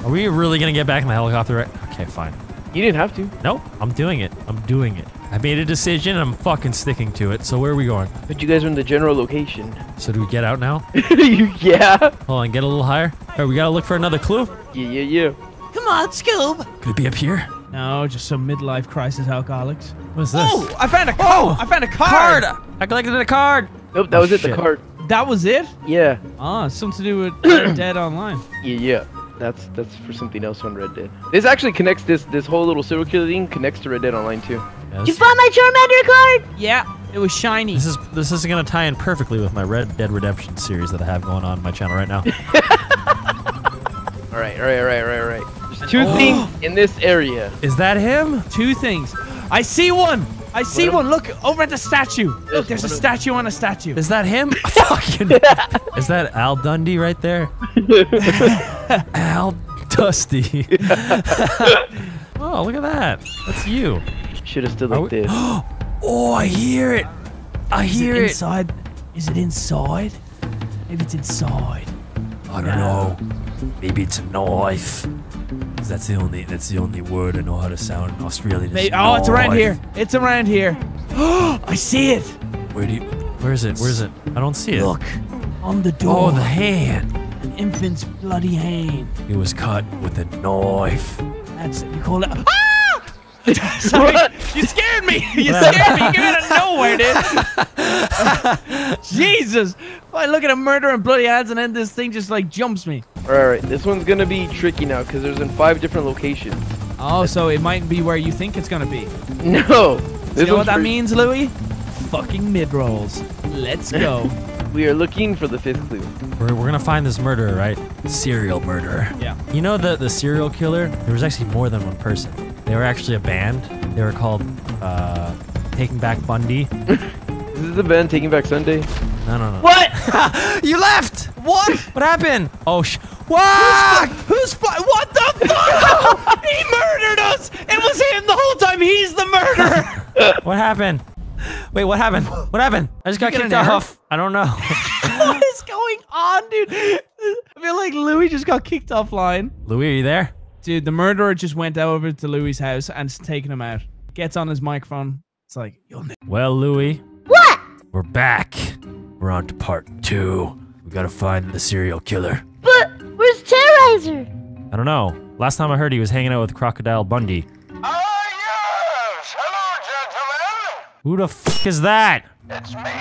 Are we really gonna get back in the helicopter? Right? Okay, fine. You didn't have to. Nope. I'm doing it. I'm doing it. I made a decision and I'm fucking sticking to it. So where are we going? But you guys are in the general location. So do we get out now? Yeah. Hold on. Get a little higher. All right, we gotta look for another clue. Yeah, yeah, yeah. Come on, Scoob! Could it be up here? No, just some midlife crisis alcoholics. What's this? Oh, I found a card! Oh, I found a card! card. I collected a card! Nope, that oh, was shit. it, the card. That was it? Yeah. Ah, something to do with Red Dead Online. Yeah, yeah. That's that's for something else on Red Dead. This actually connects, this this whole little serial killer thing connects to Red Dead Online too. Yes. You found my Charmander card? Yeah, it was shiny. This is, this is gonna tie in perfectly with my Red Dead Redemption series that I have going on, on my channel right now. Alright, alright, alright, alright, alright. Two oh. things in this area. Is that him? Two things. I see one. I see one. Look over at the statue. There's Look, there's a statue on a statue. Is that him? Fucking. Is that Al Dundee right there? Al Dusty. Oh, look at that. That's you. Should have stood like this. Oh, I hear it. I Is hear it. Inside? It. Is it inside? Maybe it's inside. I don't no. know. Maybe it's a knife. That's the only. That's the only word I know how to sound in Australian. They, oh, it's around here. It's around here. I see it. Where do you? Where is it? Where is it? I don't see it. Look, on the door. Oh, the hand. An infant's bloody hand. It was cut with a knife. That's it. You call it? Ah! Sorry, you scared me. You scared me. You came out of nowhere, dude. Jesus! If I look at a murder and bloody hands, and then this thing just like jumps me. Alright, this one's gonna be tricky now because there's in five different locations. Oh, so it might be where you think it's gonna be. No! You know what that means, Louis? Fucking mid-rolls. Let's go. We are looking for the fifth clue. We're, we're gonna find this murderer, right? Serial murderer. Yeah. You know the, the serial killer? There was actually more than one person. They were actually a band. They were called uh, Taking Back Bundy. Is this the band Taking Back Sunday? No, no, no. What? You left! What? What happened? Oh, sh- What? Who's, who's What the fuck? He murdered us! It was him the whole time! He's the murderer! What happened? Wait, what happened? What happened? I just got kicked off. I don't know. What is going on, dude? I feel like Louis just got kicked offline. Louis, are you there? Dude, the murderer just went over to Louis's house and just taken him out. Gets on his microphone. It's like, yo, well, Louis. What? We're back. We're on to part two. We gotta find the serial killer. But where's Terrorizer? I don't know. Last time I heard, he was hanging out with Crocodile Bundy. Ah, yes! Hello, gentlemen! Who the f*** is that? It's me,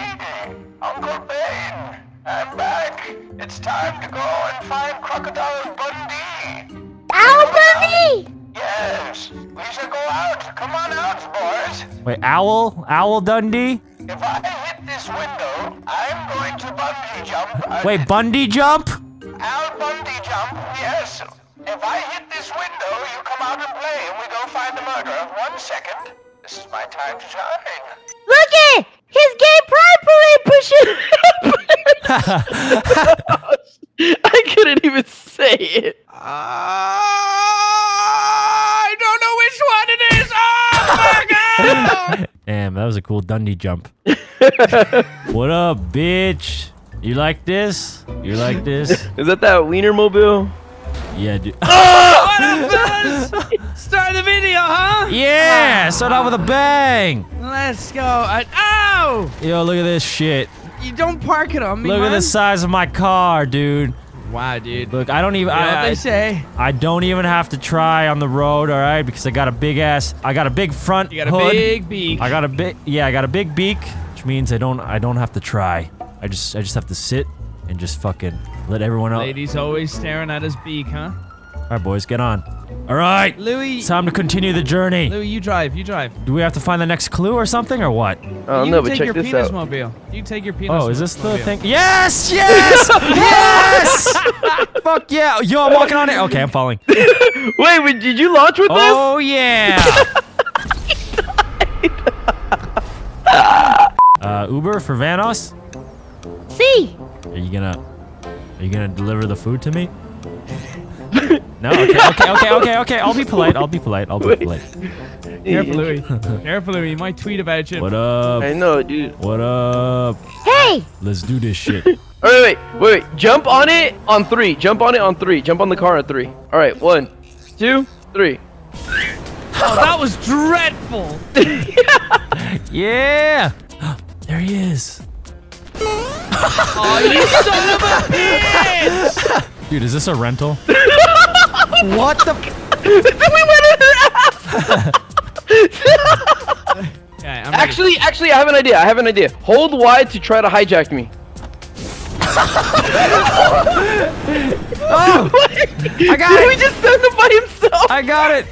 Uncle Ben. I'm back. It's time to go and find Crocodile Bundy. Owl Bundy! Yes. We should go out. Come on out, boys. Wait, Owl? Owl Dundee? If I hit this window, I'm going to bungee jump. Wait, Bundy jump? Owl Bundy jump, yes. If I hit this window, you come out and play, and we go find the murderer. One second. This is my time to shine. Look it! His gay pride parade pusher! I couldn't even say it. Uh, I don't know which one it is. Oh my god! Damn, that was a cool Dundee jump. What up, bitch? You like this? You like this? Is that that wiener mobile? Yeah, dude. Oh! What up, fellas? Start the video, huh? Yeah, oh. Start off with a bang. Let's go. I Ow! Yo, look at this shit. You don't park it on me, Look man. at the size of my car, dude. Wow, dude. Look, I don't even. You know I, what they I, say. I don't even have to try on the road, all right? Because I got a big ass. I got a big front. You got hood. a big beak. I got a big. Yeah, I got a big beak, which means I don't. I don't have to try. I just. I just have to sit and just fucking let everyone else. Ladies always staring at his beak, huh? All right, boys, get on. All right, Louis. It's time to continue the journey. Louis, you drive. You drive. Do we have to find the next clue or something or what? Oh you no, but check this out. Mobile. You take your penis. Oh, is this mobile. the thing? Yes, yes, yes! Fuck yeah! Yo, I'm walking on it. Okay, I'm falling. Wait, wait, did you launch with oh, this? Oh yeah. uh, Uber for Vanoss. See. Are you gonna? Are you gonna deliver the food to me? No. Okay. Okay. Okay. Okay. Okay. I'll be polite. I'll be polite. I'll be polite. Careful, Louis. Careful, Louis. You might tweet about you. What up? I know, dude. What up? Hey. Let's do this shit. All right. Wait. Wait. Wait. Jump on it on three. Jump on it on three. Jump on the car on three. All right. One, two, three. Oh, that was dreadful. Yeah. There he is. Oh, you son of a bitch! Dude, is this a rental? What the? We went in. Actually, actually, I have an idea. I have an idea. Hold wide to try to hijack me. Oh! I got Did it. We just send him by himself. I got it.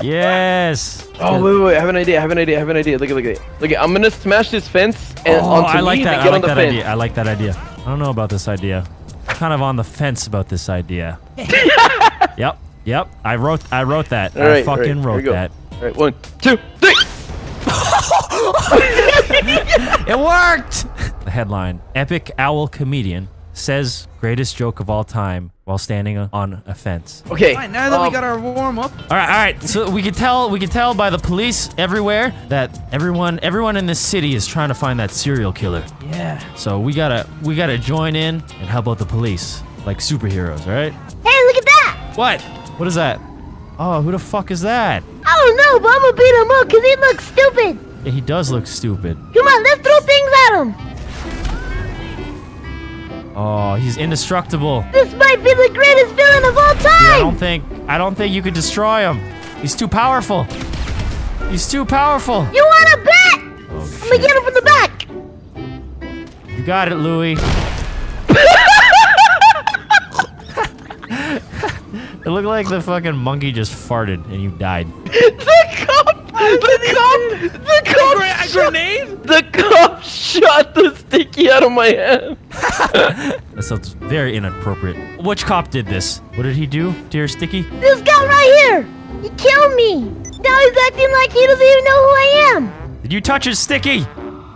Yeah. Yes. Oh, wait, wait, wait, I have an idea, I have an idea, I have an idea. Look at, look at, look at, I'm gonna smash this fence and oh, onto I like me that. I like that fence. idea, I like that idea. I don't know about this idea. I'm kind of on the fence about this idea. Yep, yep, I wrote, I wrote that. All I right, fucking right, wrote that. All right, one, two, three! It worked! The headline, Epic Owl Comedian says greatest joke of all time while standing on a fence. Okay. All right, now that um, we got our warm up. All right, all right. So we can tell we can tell by the police everywhere that everyone everyone in this city is trying to find that serial killer. Yeah. So we gotta we gotta join in and help out the police like superheroes, right? Hey, look at that! What? What is that? Oh, who the fuck is that? Oh no, but I'm gonna beat him up because he looks stupid. Yeah, he does look stupid. Come on, let's throw things at him. Oh, he's indestructible. This might be the greatest villain of all time! Yeah, I don't think I don't think you could destroy him. He's too powerful. He's too powerful. You wanna bet? Oh, I'm gonna get him from the back. You got it, Louis. It looked like the fucking monkey just farted and you died. The cop! The cop! The cop! A grenade? The cop shot the sticky out of my hand. That sounds very inappropriate. Which cop did this? What did he do, dear Sticky? This guy right here! He killed me! Now he's acting like he doesn't even know who I am! Did you touch his Sticky?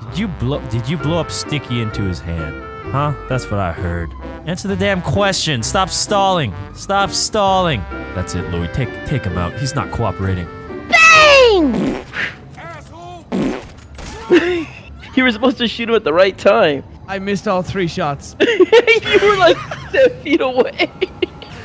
Did you blow did you blow up Sticky into his hand? Huh? That's what I heard. Answer the damn question. Stop stalling. Stop stalling. That's it, Louis. Take take him out. He's not cooperating. Bang! Asshole! You were supposed to shoot him at the right time. I missed all three shots. You were like seven feet away.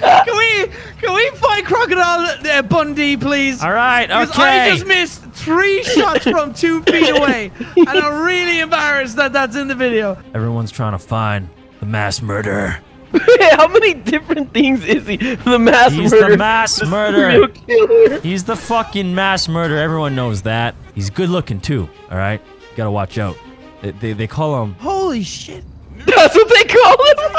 Can we can we find Crocodile uh, Bundy, please? All right, okay. I just missed three shots from two feet away, and I'm really embarrassed that that's in the video. Everyone's trying to find the mass murderer. How many different things is he? The mass He's murder. He's the mass the murder. Killer. He's the fucking mass murder. Everyone knows that. He's good looking too. All right, gotta watch out. They they, they call him. Holy shit. That's what they call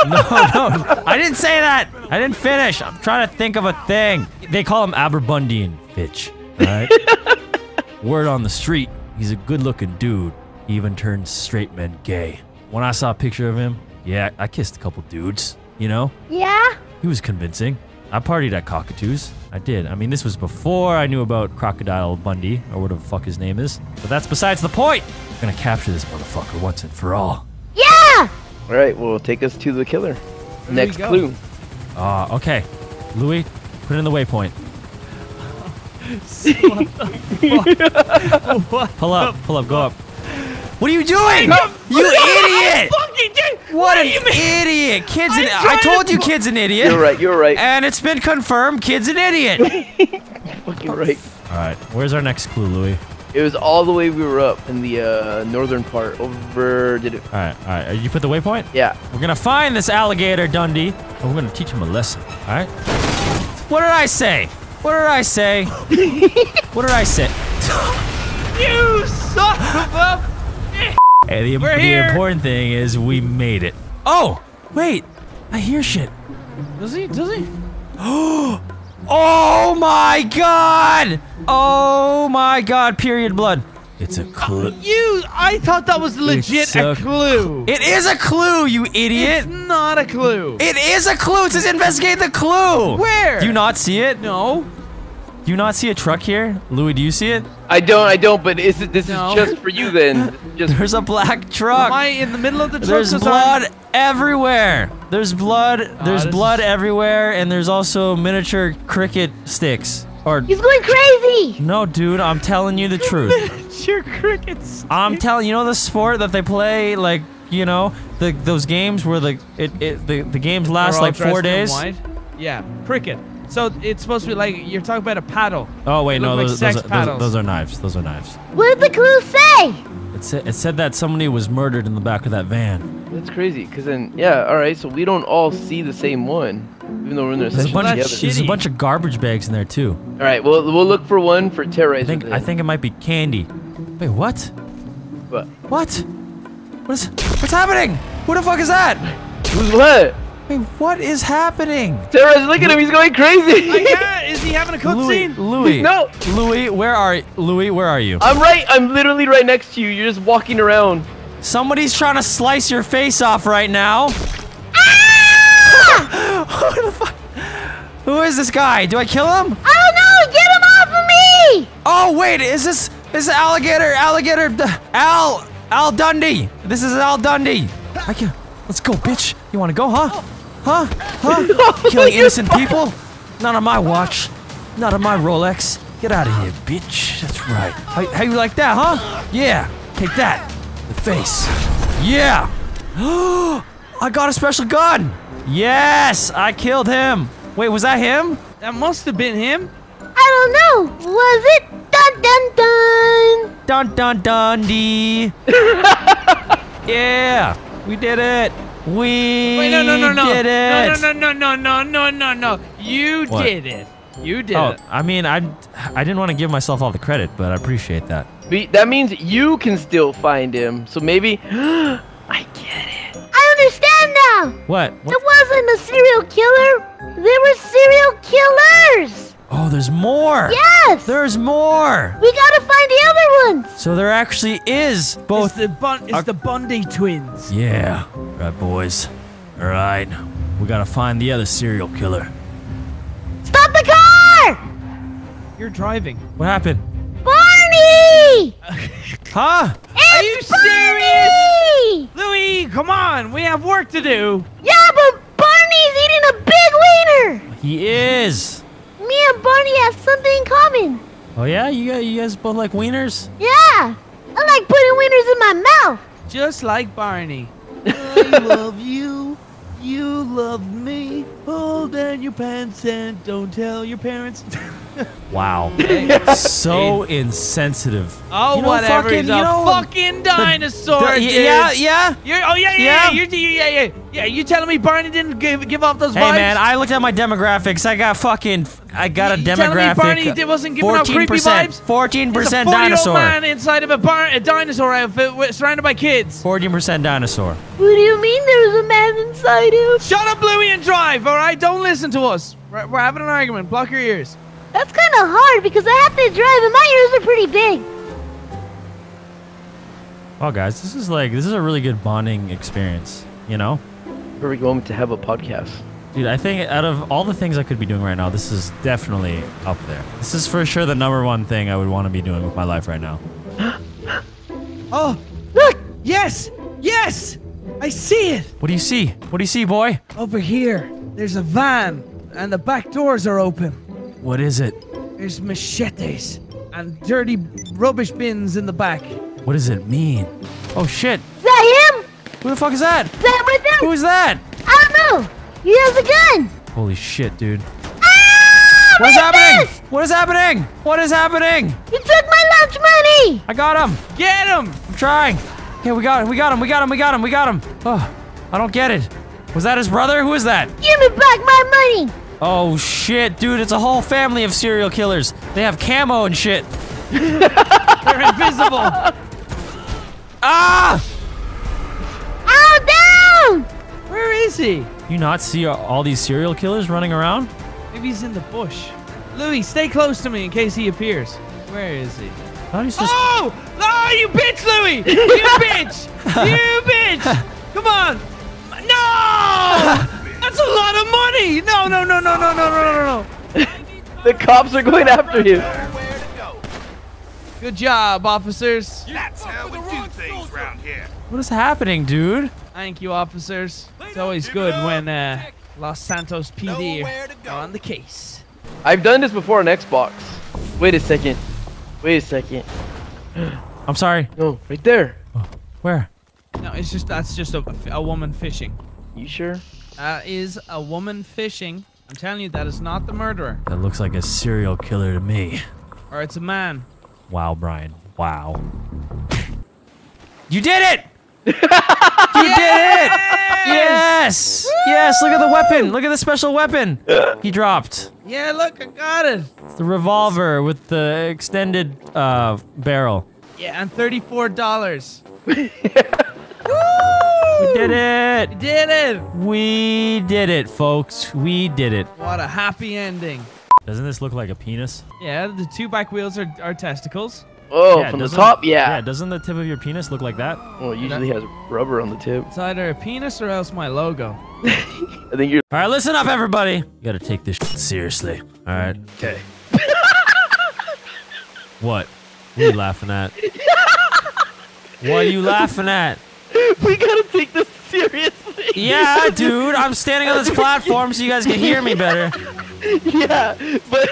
him. No, no, I didn't say that. I didn't finish. I'm trying to think of a thing. They call him Aberbundian bitch. All right. Word on the street. He's a good looking dude. He even turns straight men gay. When I saw a picture of him, yeah, I kissed a couple dudes, you know? Yeah? He was convincing. I partied at Cockatoo's. I did. I mean, this was before I knew about Crocodile Bundy, or whatever the fuck his name is. But that's besides the point! I'm gonna capture this motherfucker once and for all. Yeah! Alright, well, take us to the killer. Where Next clue. Ah, uh, okay. Louis, put in the waypoint. What the fuck? What pull up, pull up, go up. What are you doing? No, you no, idiot! What, what an idiot! Kid's an idiot. I told to you kid's an idiot. You're right, you're right. And it's been confirmed, kid's an idiot. Fucking right. Alright, where's our next clue, Louis? It was all the way we were up in the uh, northern part. Over did it. Alright, alright. You put the waypoint? Yeah. We're gonna find this alligator, Dundee. And we're gonna teach him a lesson. Alright? What did I say? What did I say? What did I say? You suck up! Hey, the, We're the here. important thing is we made it. Oh, wait, I hear shit. Does he? Does he? Oh my god! Oh my god! Period blood. It's a clue. Uh, you? I thought that was legit it's a, a clue. It is a clue, you idiot. It's not a clue. It is a clue. It says investigate the clue. Where? Do you not see it? No. Do you not see a truck here? Louis, do you see it? I don't, I don't, but is it, this no. is just for you then. Just There's a black truck. Am I in the middle of the truck? There's blood I'm... everywhere. There's blood, there's uh, blood is... everywhere, and there's also miniature cricket sticks. Or He's going crazy! No, dude, I'm telling you the truth. Miniature cricket sticks. I'm telling you know the sport that they play, like, you know, the those games where the, it, it, the, the games last like four days? Yeah, cricket. So it's supposed to be like you're talking about a paddle. Oh wait, no, those, like those, are, those, those are knives. Those are knives. What did the clue say? It said it said that somebody was murdered in the back of that van. That's crazy, cause then yeah, all right. So we don't all see the same one, even though we're in the session together. There's a bunch of garbage bags in there too. All right, we'll we'll look for one for terrorizing. I think today. I think it might be candy. Wait, what? What? What? What is? What's happening? Who the fuck is that? Who's what? Wait, what is happening? Terrence, look at him, he's going crazy! I can't. Is he having a cutscene? Louis, Louis, no! Louis, where are Louis, where are you? I'm right, I'm literally right next to you, you're just walking around. Somebody's trying to slice your face off right now. Ah! Who the fuck? Who is this guy? Do I kill him? Oh no, get him off of me! Oh wait, is this, this alligator, alligator, Al, Al Dundee. This is Al Dundee. I can't, let's go bitch. You wanna go, huh? Huh? Huh? Killing innocent people? Not on my watch. Not on my Rolex. Get out of here, bitch. That's right. How, how you like that, huh? Yeah. Take that. The face. Yeah. I got a special gun. Yes, I killed him. Wait, was that him? That must have been him. I don't know. Was it? Dun dun dun. Dun dun dun-dee. Yeah. We did it. We Wait, no, no, no, no. did it! No, no, no, no, no, no, no, no, no! You what? did it! You did oh, it! I mean, I, I didn't want to give myself all the credit, but I appreciate that. But that means you can still find him, so maybe. I get it. I understand now. What? what? It wasn't a serial killer. There were serial killers. Oh, there's more. Yes. There's more. We gotta find the other ones. So there actually is both. It's the, Bun it's the Bundy twins. Yeah. Right, boys. All right, we gotta find the other serial killer. Stop the car! You're driving. What happened? Barney! Huh? It's Are you serious? Barney! Louis, come on, we have work to do. Yeah, but Barney's eating a big wiener. He is. Me and Barney have something in common. Oh yeah, you guys, you guys both like wieners? Yeah, I like putting wieners in my mouth. Just like Barney. I love you, you love me. Hold down your pants and don't tell your parents. Wow. So insensitive. Oh, you know, whatever. Fucking, he's a you know, fucking dinosaur, the, the, dude. Yeah, yeah. You're, oh, yeah, yeah, yeah. Yeah. You're, yeah, yeah, yeah. You telling me Barney didn't give, give off those vibes? Hey, man, I looked at my demographics. I got fucking... I got you, a demographic. Barney did, wasn't giving out creepy vibes? fourteen percent dinosaur. There's a forty-year-old man inside of a, bar, a dinosaur outfit surrounded by kids. fourteen percent dinosaur. What do you mean there's a man inside of? Shut up, Bluey, and drive, all right? Don't listen to us. We're, we're having an argument. Block your ears. That's kind of hard because I have to drive and my ears are pretty big. Well, guys, this is like, this is a really good bonding experience, you know? Where are we going to have a podcast? Dude, I think out of all the things I could be doing right now, this is definitely up there. This is for sure the number one thing I would want to be doing with my life right now. Oh, look! Yes! Yes! I see it! What do you see? What do you see, boy? Over here, there's a van, and the back doors are open. What is it? There's machetes and dirty rubbish bins in the back. What does it mean? Oh, shit. Is that him? Who the fuck is that? Is that right there? Who is that? I don't know! He has a gun! Holy shit, dude. Ah, what is happening? This? What is happening? What is happening? You took my lunch money! I got him! Get him! I'm trying. Okay, we got him, we got him, we got him, we got him, we got him. Oh, I don't get it. Was that his brother? Who is that? Give me back my money! Oh shit, dude, it's a whole family of serial killers. They have camo and shit. They're invisible. Ah! Oh, down! Where is he? You not see all these serial killers running around? Maybe he's in the bush. Louis, stay close to me in case he appears. Where is he? Oh, he's just... oh! Oh, you bitch, Louis! You bitch! You bitch! Come on! No! That's a lot of money! No, no, no, no, no, no, no, no, no! The cops are going after you. Good job, officers. That's how we do things around here. What is happening, dude? Thank you, officers. It's always good when uh, Los Santos P D are on the case. I've done this before on Xbox. Wait a second. Wait a second. I'm sorry. No, right there. Oh, where? No, it's just that's just a, a woman fishing. You sure? That is a woman fishing. I'm telling you, that is not the murderer. That looks like a serial killer to me. Or it's a man. Wow, Brian. Wow. You did it! You did it! Yes! Woo! Yes, look at the weapon. Look at the special weapon. He dropped. Yeah, look, I got it. It's the revolver with the extended uh, barrel. Yeah, and thirty-four dollars. Woo! We did it! We did it! We did it, folks. We did it. What a happy ending. Doesn't this look like a penis? Yeah, the two back wheels are, are testicles. Oh, yeah, from the top, yeah. Yeah, doesn't the tip of your penis look like that? Well, it usually has rubber on the tip. It's either a penis or else my logo. I think you're... All right, listen up, everybody. You gotta take this shit seriously. All right. Okay. What? What are you laughing at? What are you laughing at? We gotta take this seriously. Yeah, dude. I'm standing on this platform so you guys can hear me better. Yeah, but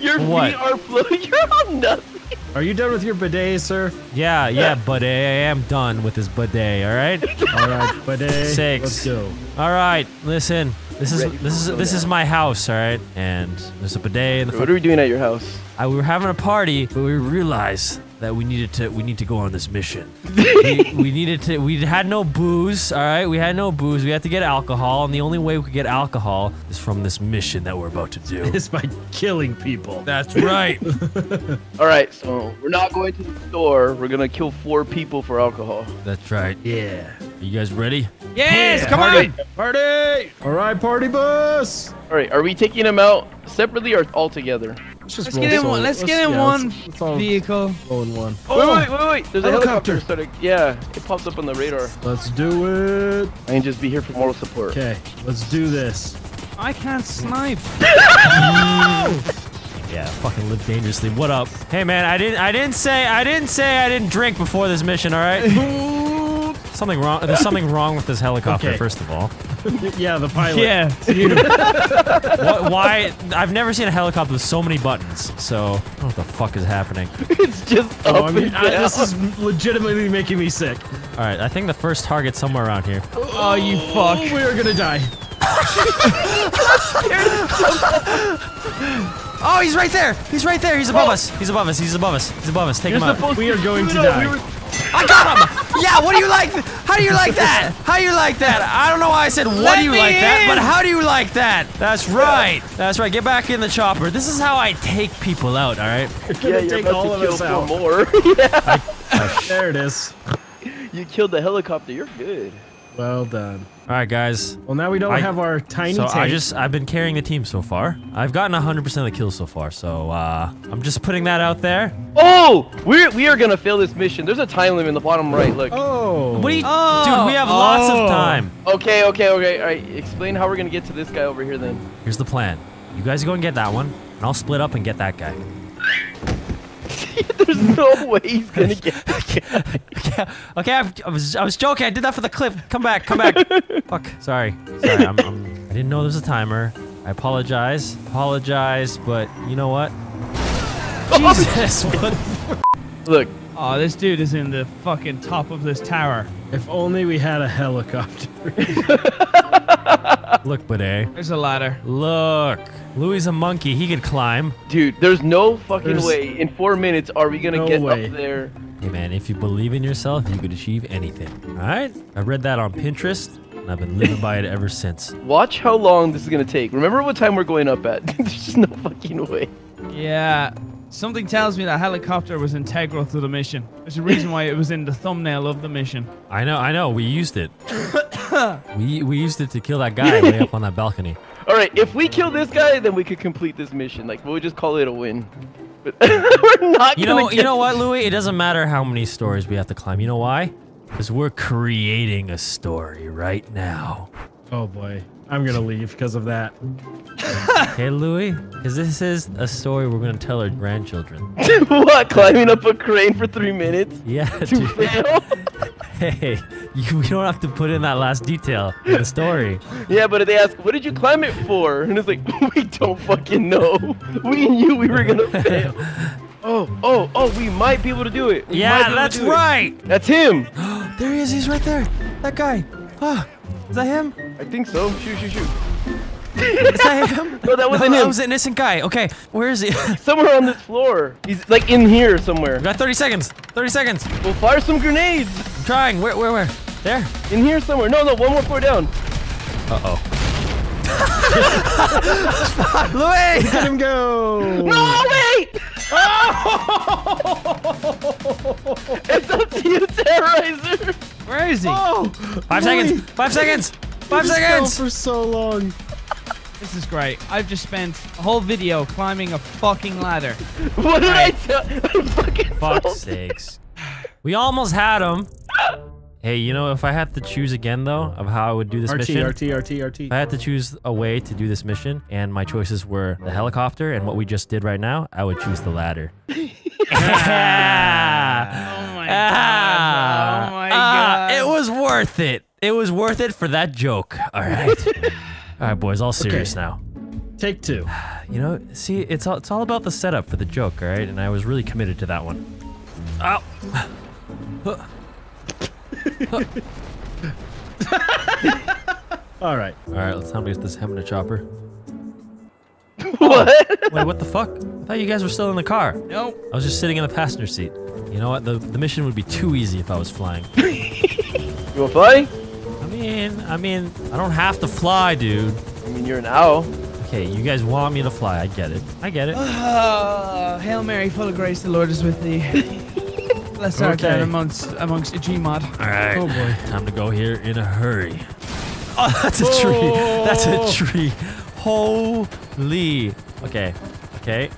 your what? Feet are floating. You're on nothing. Are you done with your bidet, sir? Yeah, yeah, bidet. I am done with this bidet. All right. All right, bidet. Six. Let's go. All right. Listen, this is this is this is my house. All right, and there's a bidet. In the what are we doing at your house? I, we were having a party, but we realized that we needed to we need to go on this mission. we, we needed to. We had no booze. All right, we had no booze. We had to get alcohol, and the only way we could get alcohol is from this mission that we're about to do. It's by killing people. That's right. All right. So. We're not going to the store. We're gonna kill four people for alcohol. That's right. Yeah. Are you guys ready? Yes. Yeah. Come on. Party. All right, party bus. All right. Are we taking them out separately or all together? Let's just get in one. Let's get in one vehicle. Go in one. Oh, wait, wait, wait. There's a helicopter. Yeah, it popped up on the radar. Let's do it. I can just be here for moral support. Okay. Let's do this. I can't snipe. Yeah, fucking live dangerously. What up? Hey man, I didn't I didn't say I didn't say I didn't drink before this mission, all right? Something wrong. There's something wrong with this helicopter, okay. First of all. Yeah, the pilot. Yeah. What, why? I've never seen a helicopter with so many buttons. So, I don't know what the fuck is happening. It's just oh, up I mean, and I, down. This is legitimately making me sick. All right, I think the first target's somewhere around here. Oh, you fuck. We're going to die. Oh, he's right there! He's right there! He's above oh. us! He's above us! He's above us! He's above us! Take You're him out! We are going to die! We were... I got him! Yeah, what do you like? How do you like that? How do you like that? I don't know why I said what Let do you like in. that, but how do you like that? That's right! That's right, get back in the chopper. This is how I take people out, alright? Yeah, you're take about all to kill us out. more. yeah. I, there it is. You killed the helicopter, you're good. Well done. All right, guys. Well, now we don't I, have our tiny so tank. I just, I've been carrying the team so far. I've gotten one hundred percent of the kills so far, so uh, I'm just putting that out there. Oh! We're, we are going to fail this mission. There's a time limit in the bottom right, look. Oh! What do you, oh. Dude, we have oh. lots of time. Okay, okay, okay. All right, explain how we're going to get to this guy over here, then. Here's the plan. You guys go and get that one, and I'll split up and get that guy. There's no way he's gonna get okay, okay I'm, I, was, I was joking. I did that for the clip. Come back, come back. Fuck. Sorry. Sorry I'm, I'm, I didn't know there was a timer. I apologize. Apologize, but you know what? Jesus, what the f Look. Aw, oh, this dude is in the fucking top of this tower. If only we had a helicopter. Look, Bidet. There's a ladder. Look. Louie's a monkey. He could climb. Dude, there's no fucking there's... way. In four minutes, are we gonna no get way. up there? Hey, man, if you believe in yourself, you could achieve anything. All right? I read that on Pinterest, and I've been living by it ever since. Watch how long this is gonna take. Remember what time we're going up at. There's just no fucking way. Yeah. Something tells me that helicopter was integral to the mission. There's a reason why it was in the thumbnail of the mission. I know, I know. We used it. we we used it to kill that guy way up on that balcony. All right, if we kill this guy, then we could complete this mission. Like, we'll just call it a win. But we're not you gonna know, get You know what, Louie? It doesn't matter how many stories we have to climb. You know why? Because we're creating a story right now. Oh, boy. I'm gonna leave because of that. Hey, Louie, because this is a story we're gonna tell our grandchildren. What? Climbing up a crane for three minutes? Yeah. To fail? Hey, you, we don't have to put in that last detail in the story. Yeah, but if they ask, "What did you climb it for?" and it's like, we don't fucking know. We knew we were gonna fail. Oh, oh, oh! We might be able to do it. We yeah, that's right. It. That's him. There he is. He's right there. That guy. Ah. Oh. Is that him? I think so. Shoot, shoot, shoot. Is that him? No, that wasn't no, him. That was an innocent guy. Okay, where is he? Somewhere on this floor. He's like in here somewhere. We got thirty seconds. thirty seconds. We'll fire some grenades. I'm trying. Where, where, where? There. In here somewhere. No, no, one more floor down. Uh-oh. Louis! Let him go! No, wait! Oh! It's up to you, Terrorizer! Where is he? Oh, Five Louis. seconds! Five seconds! Five we seconds! For so long. This is great. I've just spent a whole video climbing a fucking ladder. What did I tell? I fucking Fuck's sakes. We almost had him. Hey, you know, if I had to choose again, though, of how I would do this mission. R T, R T, R T, R T. If I had to choose a way to do this mission, and my choices were the helicopter and what we just did right now, I would choose the ladder. yeah. Oh, my ah. God. Oh, my ah. God. It was worth it. It was worth it for that joke. All right. All right, boys, all serious okay. now. Take two. You know, see, it's all, it's all about the setup for the joke, all right? And I was really committed to that one. Ow. Huh. All right. All right. Let's help me get this hem in a chopper. What? Wait. What the fuck? I thought you guys were still in the car. Nope. I was just sitting in the passenger seat. You know what? The the mission would be too easy if I was flying. You want to fly? I mean, I mean, I don't have to fly, dude. I mean, you're an owl. Okay, you guys want me to fly? I get it. I get it. Uh, Hail Mary, full of grace, the Lord is with thee. Let's start okay. amongst amongst a Gmod. All right. Oh boy. Time to go here in a hurry. Oh, that's a Whoa. tree. That's a tree. Holy. Okay. Okay.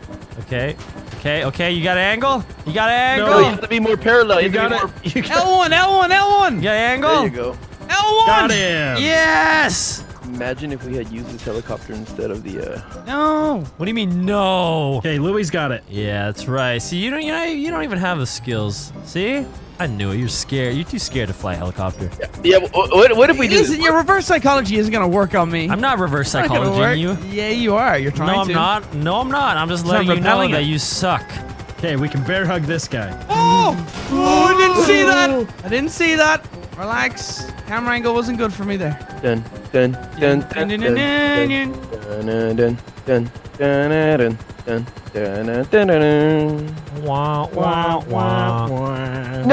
Okay. Okay. Okay. You got an angle? You got an angle? No, you have to be more parallel. You, you got it. More... L one. L one. L one. You got an angle? There you go. L one. Got him. Yes. Imagine if we had used this helicopter instead of the, uh... No! What do you mean, no? Okay, Louie's got it. Yeah, that's right. See, you don't, you know, you don't even have the skills. See? I knew it. You're scared. You're too scared to fly a helicopter. Yeah, yeah what, what if we do Listen, this? Your reverse psychology isn't going to work on me. I'm not reverse psychology-ing you. Yeah, you are. You're trying to. No, I'm to. not. No, I'm not. I'm just letting you know that it. you suck. Okay, we can bear hug this guy. Oh! Oh, I didn't see that! I didn't see that! Relax. Camera angle wasn't good for me there. Dun dun dun dun dun dun dun dun dun dun dun dun dun dun dun dun dun dun Dun, dun, dun, dun, dun, dun. Wah, wah, wah, wah.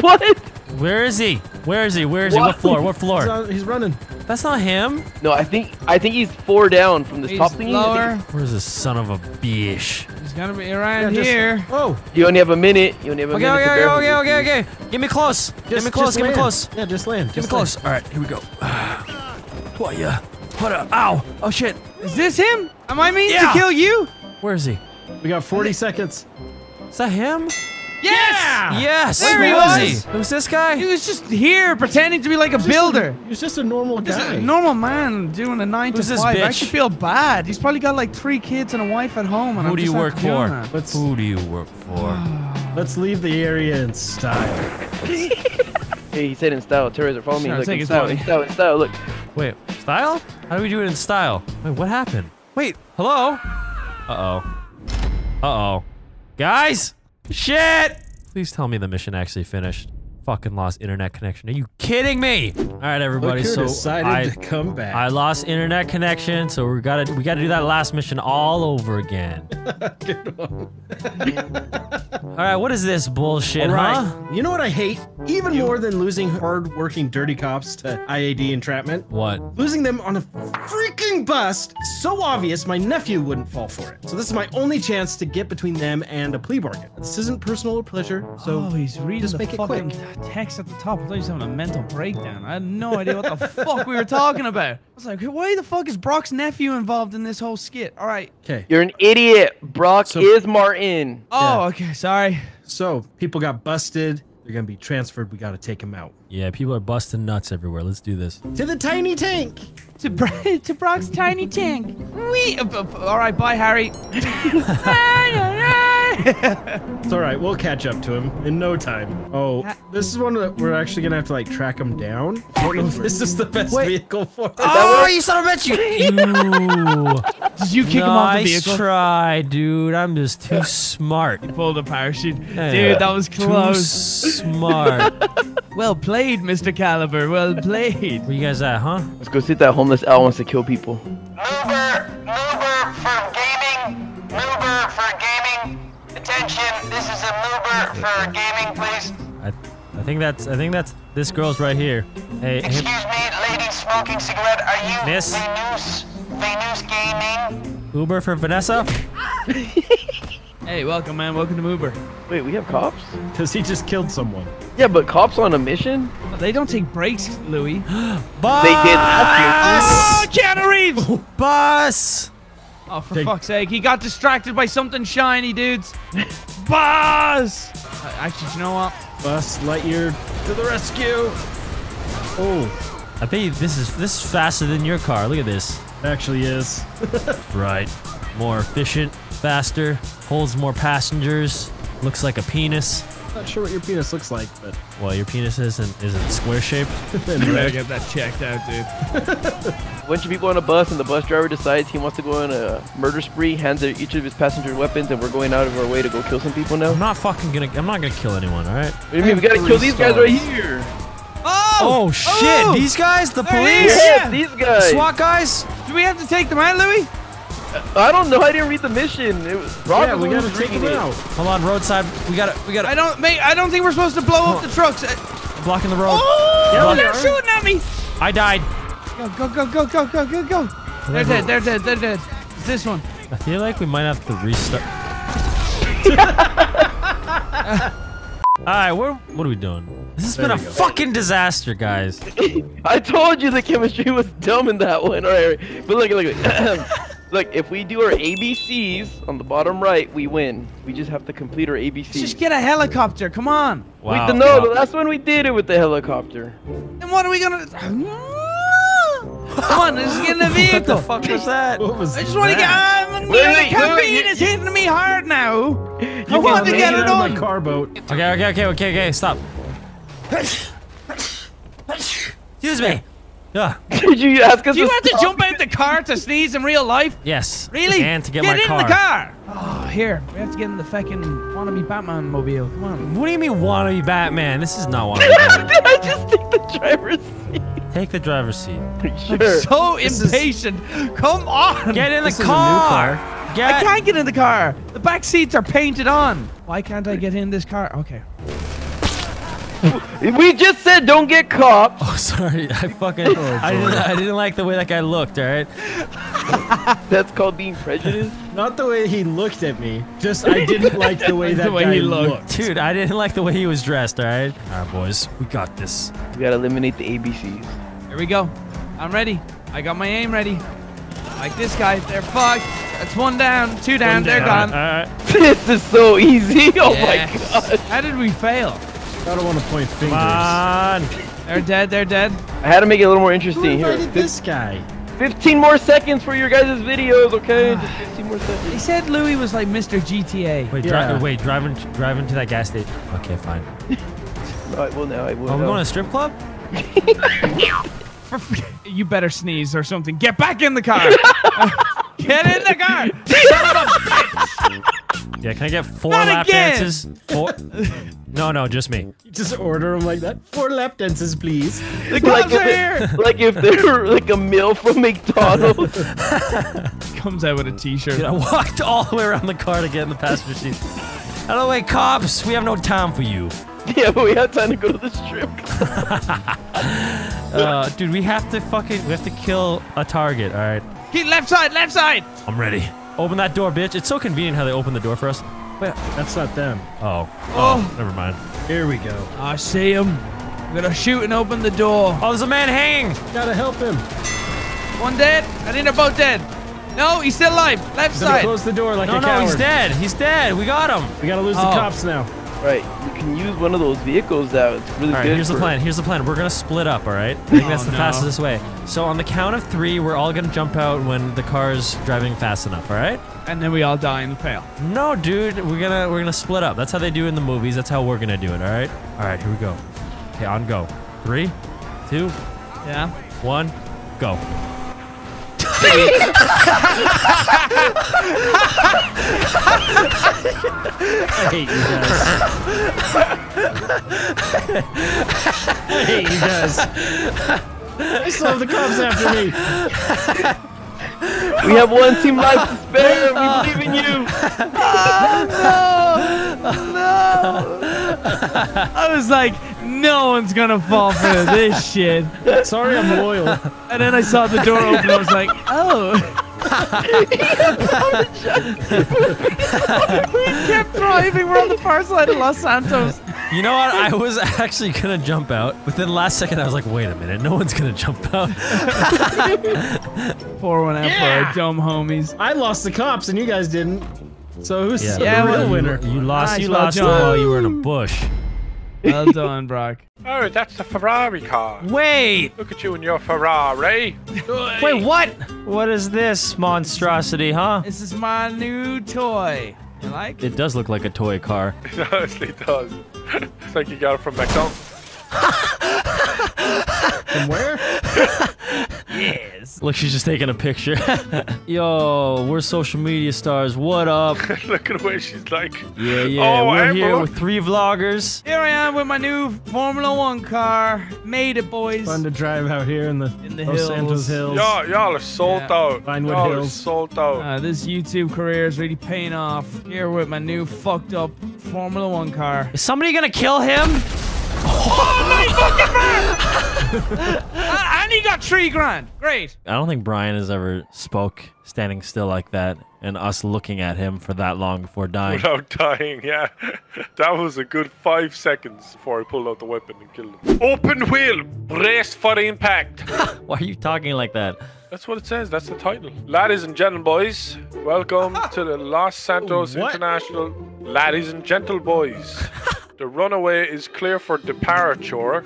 What? Where is he? Where is he? Where is he? What floor? What floor? He's, on, he's running. That's not him. No, I think I think he's four down from this he's top thingy. Lower. Where's this son of a bitch? He's gonna be around yeah, here. Just, oh. You only have a minute. You only have a okay, minute. Okay, okay, okay, okay, okay. Give me close. Just, Give me close. Give land. me close. Yeah, just land. Give just me land. close. All right, here we go. What ya? What up? Ow! Oh shit! Is this him? Am I meaning yeah. to kill you? Where is he? We got forty seconds. Is that him? Yes! Yes! There he was! Who's this guy? He was just here pretending to be like a builder. He was just a normal guy. A normal man doing a nine to five. I actually feel bad. He's probably got like three kids and a wife at home. And Who do you work for? Who do you work for? Let's leave the area in style. Hey, he said in style. Terrorists are following me. Look, in style, in style, in style, look. Wait, style? How do we do it in style? Wait, what happened? Wait, hello? Uh-oh. Uh-oh. Guys? Shit! Please tell me the mission actually finished. Fucking lost internet connection. Are you kidding me? All right, everybody. So decided I to come back. I lost internet connection, so we gotta we gotta do that last mission all over again. Good one. All right, what is this bullshit, all right. huh? You know what I hate even you. more than losing hard-working dirty cops to I A D entrapment? What? Losing them on a freaking bust, so obvious my nephew wouldn't fall for it. So this is my only chance to get between them and a plea bargain. This isn't personal pleasure, so oh, he's reading just the make it quick. Text at the top. I thought he was having a mental breakdown. I had no idea what the fuck we were talking about. I was like, why the fuck is Brock's nephew involved in this whole skit? All right. Okay. You're an idiot. Brock so, is Martin. Oh, yeah. okay. Sorry. So people got busted. They're going to be transferred. We got to take them out. Yeah, people are busting nuts everywhere. Let's do this. To the tiny tank. To, Bro to Brock's tiny tank. Wee All right. Bye, Harry. It's all right. We'll catch up to him in no time. Oh, this is one that we're actually gonna have to like track him down. I don't know if this is the best Wait. vehicle for it. Oh, you son of a bitch! You. Did you kick no, him off the vehicle? I tried, dude. I'm just too smart. He pulled a parachute, hey, dude. That was close. Too smart. Well played, Mister Caliber. Well played. Where you guys at, huh? Let's go see if that homeless owl wants to kill people. Uber, Uber for gaming. Uber for gaming. Attention, this is a mover for gaming, please. I, I think that's, I think that's, this girl's right here. Hey, excuse hey. me, lady smoking cigarette, are you Miss? Vanoss, Vanoss Gaming? Uber for Vanessa? Hey, welcome, man. Welcome to Uber. Wait, we have cops? Because he just killed someone. Yeah, but cops on a mission? They don't take breaks, Louis. Bus! They did last year. Oh, Keanu Reeves! Bus! Oh, for Take. fuck's sake, he got distracted by something shiny, dudes. Buzz! Actually, you know what? Buzz Lightyear to the rescue. Oh. I think this is this is faster than your car. Look at this. It actually is. Right. More efficient, faster, holds more passengers, looks like a penis. I'm not sure what your penis looks like, but... Well, your penis isn't, isn't square-shaped. You better get that checked out, dude. A bunch of people on a bus, and the bus driver decides he wants to go on a murder spree, hands each of his passenger weapons, and we're going out of our way to go kill some people now. I'm not fucking gonna... I'm not gonna kill anyone, alright? What do you mean? We gotta kill these guys right here! Oh! Oh, shit! Oh! These guys? The police? Yeah, these guys! SWAT guys? Do we have to take them out, Louis? I don't know. I didn't read the mission. It was yeah, we gotta take it out. Hold on, roadside. We gotta, we gotta. I don't, mate. I don't think we're supposed to blow Hold up on. the trucks. I'm blocking the road. Oh, yeah, they're right. shooting at me. I died. Go, go, go, go, go, go, go, go. They're dead. They're dead. They're dead. It's this one. I feel like we might have to restart. All right, what, what are we doing? This has there been a go. fucking disaster, guys. I told you the chemistry was dumb in that one. All right, but look, look, look. Look, if we do our A B Cs on the bottom right, we win. We just have to complete our A B Cs. Let's just get a helicopter, come on. Wow. We, no, wow. the last one we did it with the helicopter. And what are we gonna... Come on, let's get in the vehicle. What the fuck was that? What was I just want to get... Um, wait, wait, the caffeine is hitting me hard now. You I want to get it on. My car boat. Okay, okay, okay, okay, okay, stop. Excuse me. Yeah. Did you ask us? Do you to have stop? to jump out the car to sneeze in real life? Yes. Really? And to get, get my in car. the car. Oh, here. We have to get in the fucking wannabe Batman mobile. Come on. What do you mean wannabe Batman? This is not wannabe. Did I just take the driver's seat? Take the driver's seat. Sure. I'm so this impatient. Is... Come on. Get in the this car. Is a new car. Get. I can't get in the car. The back seats are painted on. Why can't I get in this car? Okay. We just said don't get caught. Oh, sorry. I fucking... I, didn't, I didn't like the way that guy looked, all right? That's called being prejudiced? Not the way he looked at me. Just I didn't like the way that the way guy he looked. looked. Dude, I didn't like the way he was dressed, all right? All right, boys. We got this. We got to eliminate the A B Cs. Here we go. I'm ready. I got my aim ready. Like this guy. They're fucked. That's one down. Two down. One down. They're gone. All right. This is so easy. Oh, yes. My God. How did we fail? I don't want to point fingers. Come on. They're dead. They're dead. I had to make it a little more interesting. Who invited this guy? fifteen more seconds for your guys' videos, okay? Just fifteen more seconds. He said Louis was like Mister G T A. Wait, yeah. dri wait driving driving to that gas station. Okay, fine. I will now. I will now. Oh, we're going to a strip club? For f you better sneeze or something. Get back in the car. Get in the car. Son of a bitch. Yeah, can I get four Not lap again. dances? Four? No, no, just me. You just order them like that. Four lap dances, please. The cops like are here. It, like if they're like a meal from McDonald's. Comes out with a T-shirt. Dude, I walked all the way around the car to get in the passenger seat. Out of the way, cops. We have no time for you. Yeah, but we have time to go to the strip. uh, dude, we have to fucking we have to kill a target. All right. Get left side, left side. I'm ready. Open that door, bitch. It's so convenient how they open the door for us. Wait, that's not them. Uh oh. Oh. Oh, never mind. Here we go. I see him. I'm gonna shoot and open the door. Oh, there's a man hanging. Gotta help him. One dead. I think they're both dead. No, he's still alive. Left he's side. Close the door like no, a no, coward. No, he's dead. He's dead. We got him. We gotta lose oh. the cops now. Right. You can use one of those vehicles that it's really all right, good here's for the plan. Here's the plan. We're gonna split up, all right? I think oh, that's the no. fastest way. So on the count of three, we're all gonna jump out when the car's driving fast enough, all right? And then we all die in the pail. No, dude. We're gonna we're gonna split up. That's how they do in the movies. That's how we're gonna do it, all right? All right, here we go. Okay, on go. Three, two, yeah, one, go. I hate you guys. I hate you guys. I still have the cops after me. We have one team life to spare. We believe in you. Oh, no. No. I was like, no one's gonna fall for this shit. Sorry, I'm loyal. And then I saw the door open. I was like, oh. We kept driving. We're on the far side of Los Santos. You know what? I was actually gonna jump out, but then last second I was like, wait a minute, no one's gonna jump out. Pour one out yeah. for our dumb homies. I lost the cops and you guys didn't. So who's yeah, the yeah, real you, winner? You lost. Nice, you well lost. Oh, you were in a bush. Well done, Brock. Oh, that's the Ferrari car. Wait! Look at you and your Ferrari. Wait, what? What is this monstrosity, huh? This is my new toy. You like it? It does look like a toy car. It honestly does. It's like you got it from McDonald's. From where? Yes. Look, she's just taking a picture. Yo, we're social media stars. What up? Look at the way she's like. Yeah, yeah. Oh, we're I'm here with three vloggers. Here I am with my new Formula One car. Made it, boys. Fun to drive out here in the, in the Los hills. Santos Hills. Y'all are sold yeah. out. Vinewood Hills. Are sold out. Uh, this YouTube career is really paying off. Here with my new fucked up Formula One car. Is somebody gonna kill him? Oh my fucking man! uh, and he got three grand. Great. I don't think Brian has ever spoke standing still like that, and us looking at him for that long before dying. Without dying, yeah. That was a good five seconds before he pulled out the weapon and killed him. Open wheel, brace for impact. Why are you talking like that? That's what it says. That's the title. Ladies and gentle boys, welcome to the Los Santos what? International. Ladies and gentle boys. The runway is clear for departure.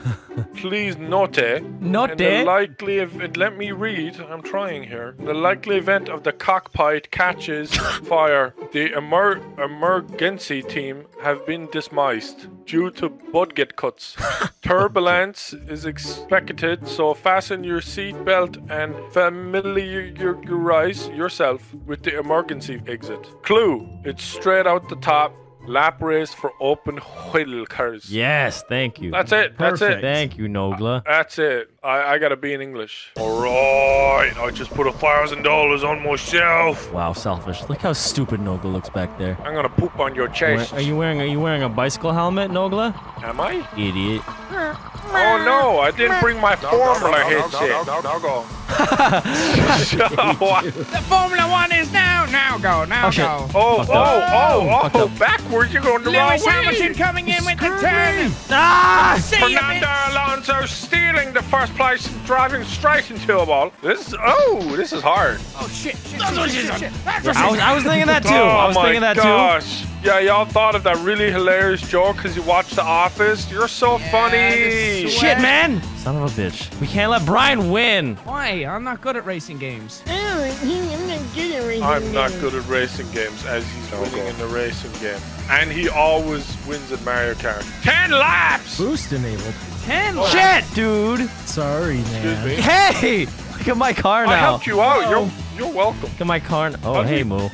Please note. Note. The likely event. Let me read. I'm trying here. The likely event of the cockpit catches fire. The emer emergency team have been dismissed due to budget cuts. Turbulence is expected, so fasten your seatbelt and familiarize yourself with the emergency exit. Clue. It's straight out the top. Lap race for open wheel cars. Yes, thank you. That's it. Perfect. That's it. Thank you, Nogla. That's it. I, I gotta be in English. All right. I just put a thousand dollars on my shelf. Wow, selfish. Look how stupid Nogla looks back there. I'm gonna poop on your chest. Where, are you wearing? Are you wearing a bicycle helmet, Nogla? Am I? Idiot. Oh no! I didn't bring my no, Formula no, no, headset. No, no, no, no, no. The Formula One is now. Now go. Now okay. go. Oh, oh, oh, oh, oh! Backwards, you're going the Lewis wrong way. Lewis Hamilton coming in with the turn. Ah! Fernando Alonso stealing the first place, and driving straight into a ball. This is oh, this is hard. Oh shit! shit, That's shit, what shit, shit, shit. That's what I, was, I was thinking that too. Oh, I was thinking that gosh. too. Yeah, y'all thought of that really hilarious joke because you watched The Office. You're so yeah, funny. Shit, man. Son of a bitch. We can't let Brian win. Why? I'm not good at racing games. Oh, I'm not good at racing I'm games. I'm not good at racing games as he's no winning goal. in the racing game. And he always wins at Mario Kart. Ten laps! Boost enabled. Ten laps? Shit, dude. Sorry, man. Excuse me. Hey! Look at my car now. I helped you out. You're... You're welcome. Look at my car. Oh, how hey, you... Moo.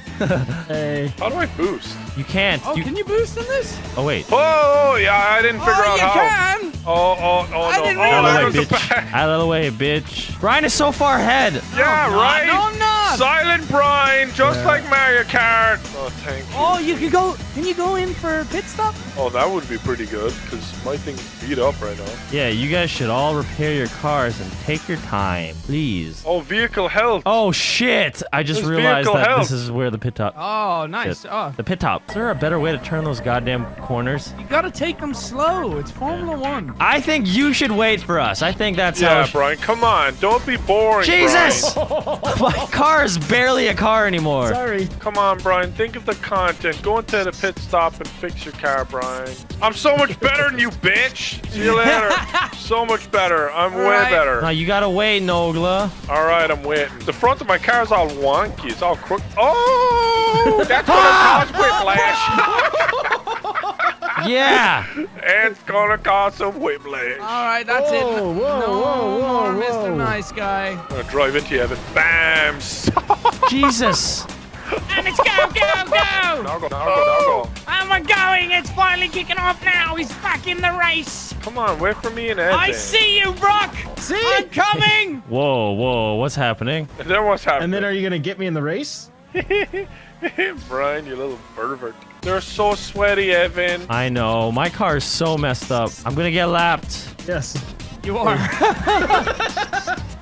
Hey. How do I boost? You can't. Oh, you... can you boost in this? Oh, wait. Oh, yeah, I didn't figure oh, out you how. you can. Oh, oh, oh, I no. Didn't oh, out of the way, bitch. Out of the way, bitch. Brian is so far ahead. Yeah, no, right? No, I'm not. Silent Brian, just yeah. like Mario Kart. Oh, thank you. Oh, you could go. Can you go in for a pit stop? Oh, that would be pretty good, because my thing's beat up right now. Yeah, you guys should all repair your cars and take your time, please. Oh, vehicle health. Oh, shit. I just There's realized that help. This is where the pit top. Oh, nice. Oh. The pit top. Is there a better way to turn those goddamn corners? You gotta take them slow. It's Formula One. I think you should wait for us. I think that's yeah, how. Yeah, Brian. Come on. Don't be boring. Jesus! My car is barely a car anymore. Sorry. Come on, Brian. Think of the content. Go into the pit stop and fix your car, Brian. I'm so much better than you, bitch. See you later. So much better. I'm All way right. better. Now you gotta wait, Nogla. All right, I'm waiting. The front of my car. It's all wonky. It's all crooked. Oh, that's gonna cause whiplash. Yeah, it's gonna cause some whiplash. All right, that's it. Whoa, whoa, whoa, Mister Nice Guy. I'm gonna drive into heaven. Bam. Jesus. And it's go, go, go. Now go, now go, now go. And we're going. It's finally kicking off now. He's back in the race. Come on, wait for me and Ed. I see you, Brock. See? I'm coming. Whoa, whoa, what's happening? And then what's happening? And then are you going to get me in the race? Brian, you little pervert. They're so sweaty, Evan. I know. My car is so messed up. I'm going to get lapped. Yes. You are.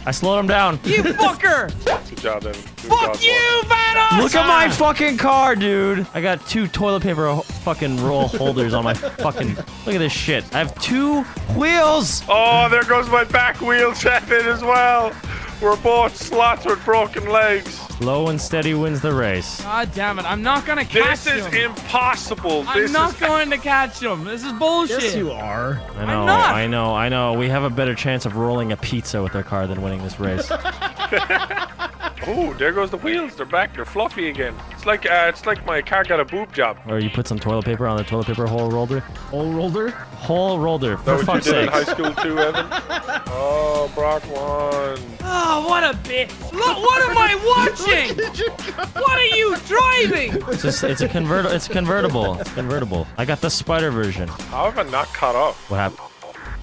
I slowed him down. You fucker! Good job, Evan. Good Fuck job, you, Vanoss! Look at my fucking car, dude. I got two toilet paper fucking roll holders on my fucking... Look at this shit. I have two wheels! Oh, there goes my back wheel, Evan, as well. We're both slots with broken legs. Slow and steady wins the race. God damn it. I'm not going to catch him. This is impossible. I'm this not is... going to catch him. This is bullshit. Yes, you are. I know. I'm not. I know. I know. We have a better chance of rolling a pizza with our car than winning this race. Oh, there goes the wheels. They're back. They're fluffy again. It's like uh, it's like my car got a boob job. Or you put some toilet paper on the toilet paper hole roller. Hole roller? Hole roller. For that fuck's sake. That what you did in high school too, Evan? Oh, Brock won. Oh, what a bitch. Look, what am I watching? What are you driving? It's, just, it's a convertible. It's convertible. It's convertible. I got the spider version. How have I not caught up? What happened?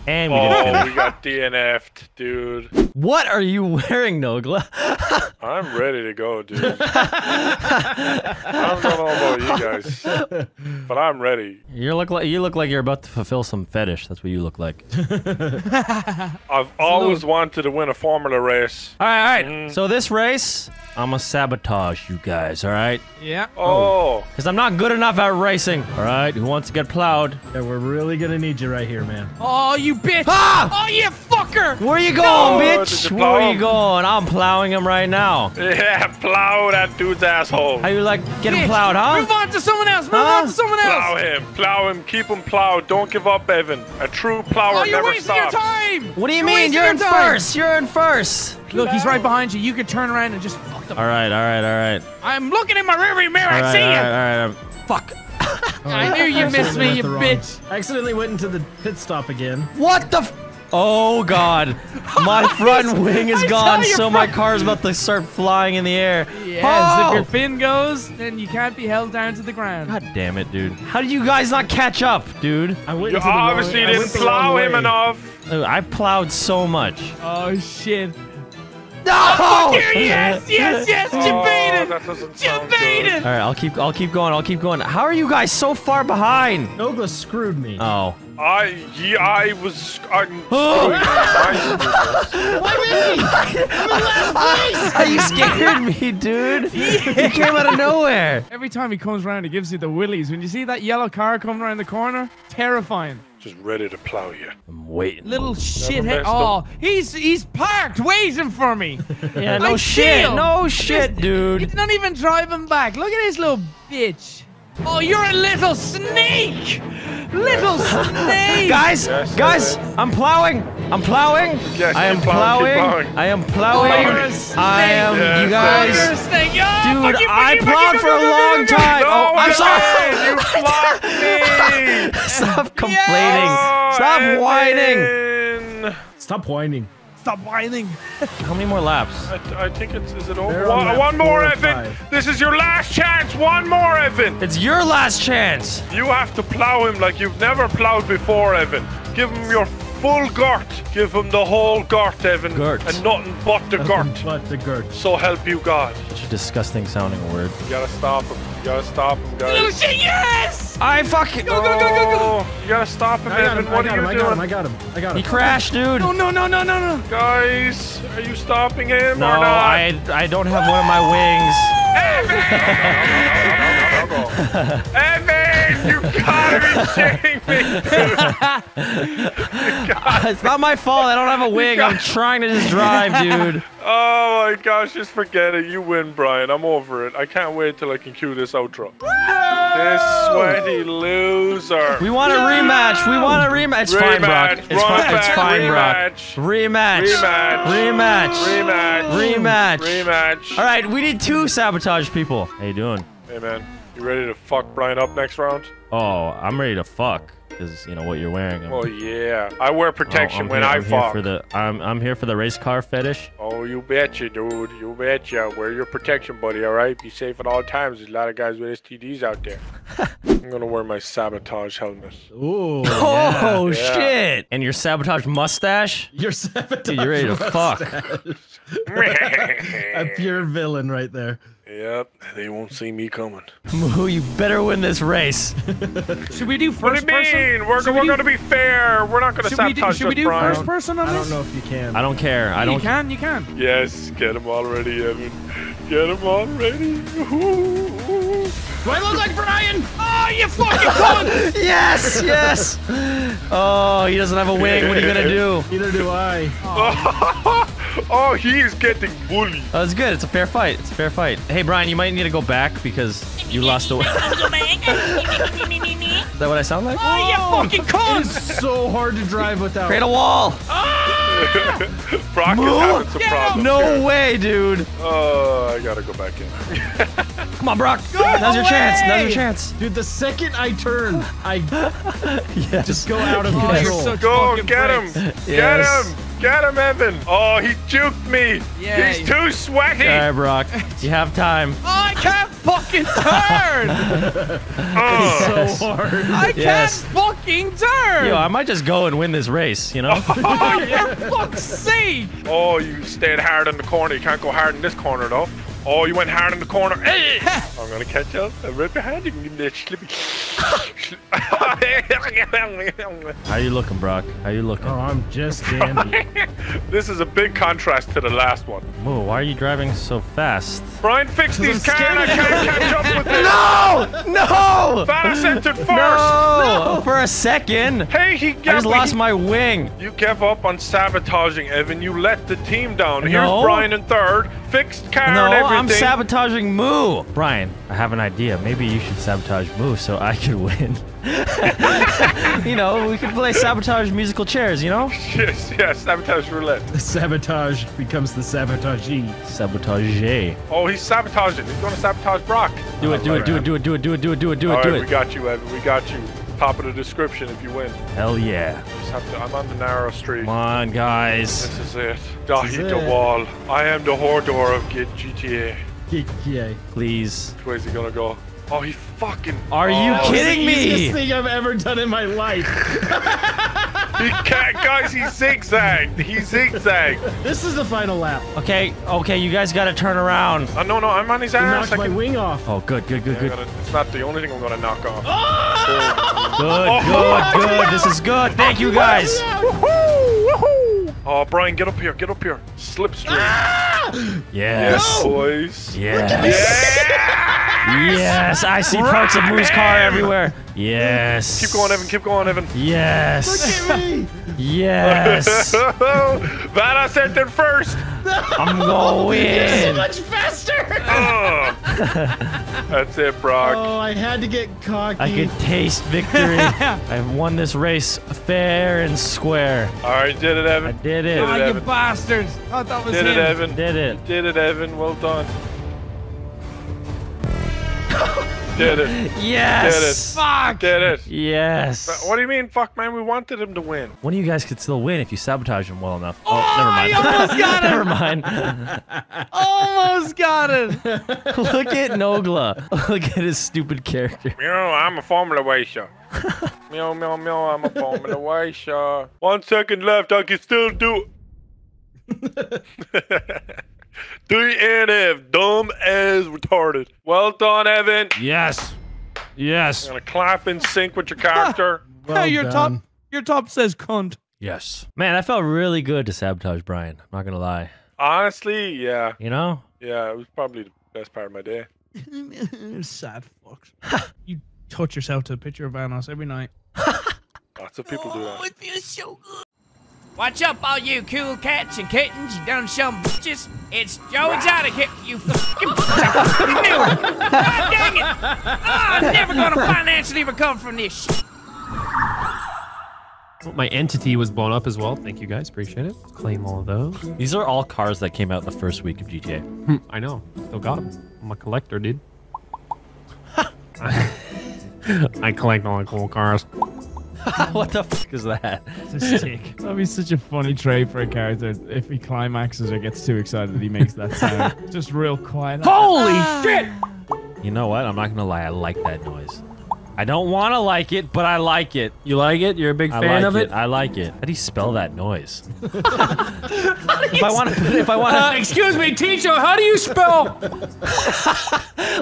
And we oh, didn't we got D N F'd, dude. What are you wearing, Nogla? I'm ready to go, dude. I don't know about you guys, but I'm ready. You look like you look like you're about to fulfill some fetish. That's what you look like. I've always little... wanted to win a Formula race. All right, all right. Mm. So this race, I'm gonna sabotage you guys. All right? Yeah. Oh. Because I'm not good enough at racing. All right. Who wants to get plowed? Yeah, we're really gonna need you right here, man. Oh, you. Bitch! Ah! Oh, you fucker! Where are you going, no, bitch? Where are you going? I'm plowing him right now. Yeah, plow that dude's asshole. How you like getting bitch. plowed, huh? Move on to someone else. Move huh? on to someone else. Plow him. Plow him. Keep him plowed. Don't give up, Evan. A true plower oh, never stops. You're wasting your time. What do you you're mean? You're in time. first. You're in first. Plow. Look, he's right behind you. You could turn around and just fuck them. All right, all right, all right. I'm looking in my rearview mirror. Right, I see him. All right, all right. Fuck. Oh, I knew you missed me, you bitch. I accidentally went into the pit stop again. What the f- Oh, God. My front wing is I gone, so my car is about to start flying in the air. Yeah. Yes, oh! If your fin goes, then you can't be held down to the ground. God damn it, dude. How did you guys not catch up, dude? I went you obviously wrong, didn't plow him enough. I plowed so much. Oh, shit. No! Oh, yes, yes, yes! You beat it! You beat it! All right, I'll keep, I'll keep going. I'll keep going. How are you guys so far behind? Nogla screwed me. Oh. I, yeah, I was. I'm oh. Why me? I'm in last place. You scared me, dude. He came out of nowhere. Every time he comes around, he gives you the willies. When you see that yellow car coming around the corner, terrifying. Just ready to plow you. I'm waiting. Little shithead. Oh, he's he's parked waiting for me. Yeah, no shit. No shit, dude. He's not even driving back. Look at this little bitch. Oh, you're a little snake. Little snake. Guys, yes, guys, I'm plowing. I'm plowing. Yes, I am plowing. plowing. I am plowing. Oh, you're a snake. I am. Yes, you guys. You're a snake. Oh, dude, I plowed for a long time. Oh, I'm sorry. You flopped me. Stop complaining. Yes. Stop oh, whining. Stop whining. Stop whining. How many more laps? I, I think it's, is it over? One, one more, Evan. This is your last chance. One more, Evan. It's your last chance. You have to plow him like you've never plowed before, Evan. Give him your full gart. Give him the whole gart, Evan. Gart. And nothing but the nothing gart. But the gart. So help you God. Such a disgusting sounding word. You gotta stop him. You gotta stop him, guys. Lucy, yes! I fucking. Go, go, go, go, go. You gotta stop him, Evan. Him, what are him, you I doing? Him, I got him. I got him. He crashed, dude. No, no, no, no, no, no. Guys, are you stopping him no, or not? No, I, I don't have one of my wings. Evan! Evan, you gotta be kidding me, dude. uh, it's not my fault. I don't have a wing. I'm trying to just drive, dude. Oh my gosh, just forget it. You win, Brian. I'm over it. I can't wait till I can cue this outro. This sweaty loser. We want a rematch. We want a rematch. It's fine, Brock. It's fine. It's fine, Brock. Rematch. Rematch. Rematch. Rematch. Rematch. Rematch. All right, we need two sabotage people. How you doing? Hey, man. You ready to fuck Brian up next round? Oh, I'm ready to fuck. Is you know what you're wearing. I'm, oh yeah, I wear protection oh, when here, I I'm fuck. Here for the, I'm I'm here for the race car fetish. Oh, you betcha, dude. You betcha. Wear your protection, buddy. All right, be safe at all times. There's a lot of guys with S T Ds out there. I'm gonna wear my sabotage helmet. Ooh. Yeah. Oh yeah. Shit. And your sabotage mustache. Your sabotage. Dude, you're ready to mustache. Fuck. A pure villain right there. Yep, they won't see me coming. Moo, you better win this race. Should we do first person? What do you mean? We're, we're we going to be fair. We're not going to sabotage Brian. Should we do Brian. first person on this? I don't know if you can. I don't care. I don't. You can, you can. Yes, get him already, Evan. Get him already. Do I look like Brian? Oh, you fucking cunt! Yes, yes. Oh, he doesn't have a wing. What are you going to do? Neither do I. Oh. Oh, he is getting bullied. Oh, it's good. It's a fair fight. It's a fair fight. Hey, Brian, you might need to go back because you lost away. Is that what I sound like? Oh, you fucking cunt! It's so hard to drive without. Create a wall. Ah! Brock is having some problems. No way, dude. Oh, I gotta go back in. Come on, Brock. Go Now's your away. chance. Now's your chance. Dude, the second I turn, I yes. just go out of oh, control. So go get him. Yes. Get him. Get him, Evan! Oh, he juked me! Yeah, he's too sweaty! Alright, Brock. You have time. Oh, I can't fucking turn! Oh, it's so hard. I yes. can't fucking turn! Yo, I might just go and win this race, you know? Oh, yeah. For fuck's sake! Oh, you stayed hard in the corner. You can't go hard in this corner, though. Oh, you went hard in the corner. Hey! I'm gonna catch up. I'm right behind you. How you looking, Brock? How you looking? Oh, I'm just dandy. This is a big contrast to the last one. Whoa, why are you driving so fast? Brian, fix these cars. I can't catch up with this. No! No! Vanoss entered first. No! No! For a second. Hey, he got I just me. lost my wing. You gave up on sabotaging, Evan. You let the team down. No. Here's Brian in third. Fixed car no, and everything. I'm sabotaging Moo. Brian, I have an idea. Maybe you should sabotage Moo so I could win. You know, we could play sabotage musical chairs, you know? Yes, yes, sabotage roulette. The sabotage becomes the sabotagee. Sabotage. Oh, he's sabotaging. He's going to sabotage Brock. Do it, do it, do it, do it, do it, do it, do it, do it, do it, do it. We got you, Evan. We got you. Top of the description if you win. Hell yeah. Just have to, I'm on the narrow street. Come on, guys. This is it. Dahi the wall. I am the Hordor of G T A. G T A. Please. Where's he gonna go? Oh, he fucking... Are oh, you kidding me? That was the easiest thing I've ever done in my life. He can't, guys, he zigzagged. He zigzagged. This is the final lap. Okay, okay, you guys gotta turn around. Uh, no, no, I'm on his ass. He knocked I my can... wing off. Oh, good, good, good, yeah, good. Gotta, it's not the only thing I'm gonna knock off. Oh! Good, oh, good, good. This is good. Thank you, guys. Woohoo! Woohoo! Oh, Brian, get up here. Get up here. Slipstream. Ah! Yes. No! Boys. Yes. Yes. Yes, I see parts of Moose's car everywhere. Yes. Keep going, Evan. Keep going, Evan. Yes. Look at me. Yes. Vanoss entered first. No. I'm going to win. You're so much faster. Oh. That's it, Brock. Oh, I had to get cocky. I could taste victory. I've won this race fair and square. All right, did it, Evan. I did it. Oh, you Evan. bastards. I thought it was did him. Did it, Evan. Did it. You did it, Evan. Well done. Did it. Yes. Did it. Fuck. Did it. Yes. What do you mean, fuck, man? We wanted him to win. One of you guys could still win if you sabotage him well enough. Oh, oh never mind. I almost got it. Never mind. Almost got it. Look at Nogla. Look at his stupid character. You know, I'm a Formula Racer. Meow, meow, meow, I'm a Formula Racer. One second left, I can still do it. Three and F, dumb as retarded. Well done, Evan. Yes. Yes. You're gonna clap and sync with your character. Well hey, your done. top your top says cunt. Yes. Man, that felt really good to sabotage Brian. I'm not gonna lie. Honestly, yeah. You know? Yeah, it was probably the best part of my day. Sad fucks. You touch yourself to a picture of Vanoss every night. Lots of people oh, do that. It feels so good. Watch up, all you cool cats and kittens, you done some bitches. It's Joe Exotic here, you fucking bitch. You knew it. God dang it. Oh, I'm never going to financially recover from this shit. My entity was blown up as well. Thank you, guys. Appreciate it. Claim all of those. These are all cars that came out the first week of G T A. I know. Still got them. I'm a collector, dude. I collect all the cool cars. What the fuck is that? It's a stick. That'd be such a funny trait for a character. If he climaxes or gets too excited, he makes that sound. Just real quiet. Holy ah! shit! You know what? I'm not gonna lie. I like that noise. I don't want to like it, but I like it. You like it? You're a big I fan like of it? it? I like it. How do you spell that noise? if, I wanna, if I want to... Uh, excuse me, teacher, how do you spell...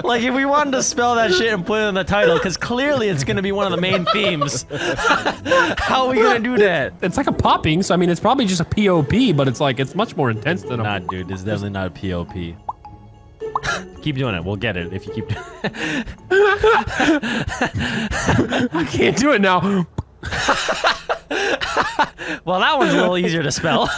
Like, if we wanted to spell that shit and put it in the title, because clearly it's going to be one of the main themes. How are we going to do that? It's like a popping, so I mean, it's probably just a P O P, but it's like, it's much more intense than a... Nah, dude, it's definitely not a P O P. Keep doing it. We'll get it if you keep doing it. I can't do it now. Well, that one's a little easier to spell.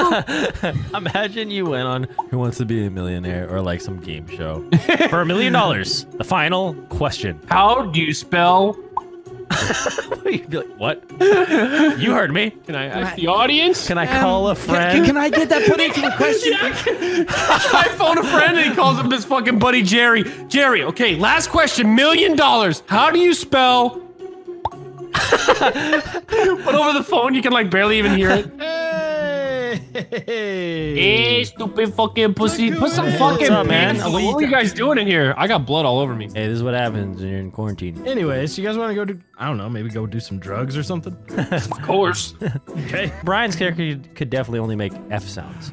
Imagine you went on Who Wants to Be a Millionaire or like some game show. For a million dollars, the final question. How do you spell? You'd be like, what? You heard me. Can I ask the audience? Can I um, call a friend? Can, can I get that put into the question? Yeah, can, can I phone a friend and he calls up his fucking buddy Jerry? Jerry, okay, last question, million dollars. How do you spell? But over the phone, you can like barely even hear it. Hey, hey stupid fucking pussy. Put some fucking up, man. What are you guys doing in here? I got blood all over me. Hey, this is what happens when you're in quarantine. Anyways, you guys want to go do, I don't know, maybe go do some drugs or something? Of course. Okay. Brian's character could definitely only make F sounds.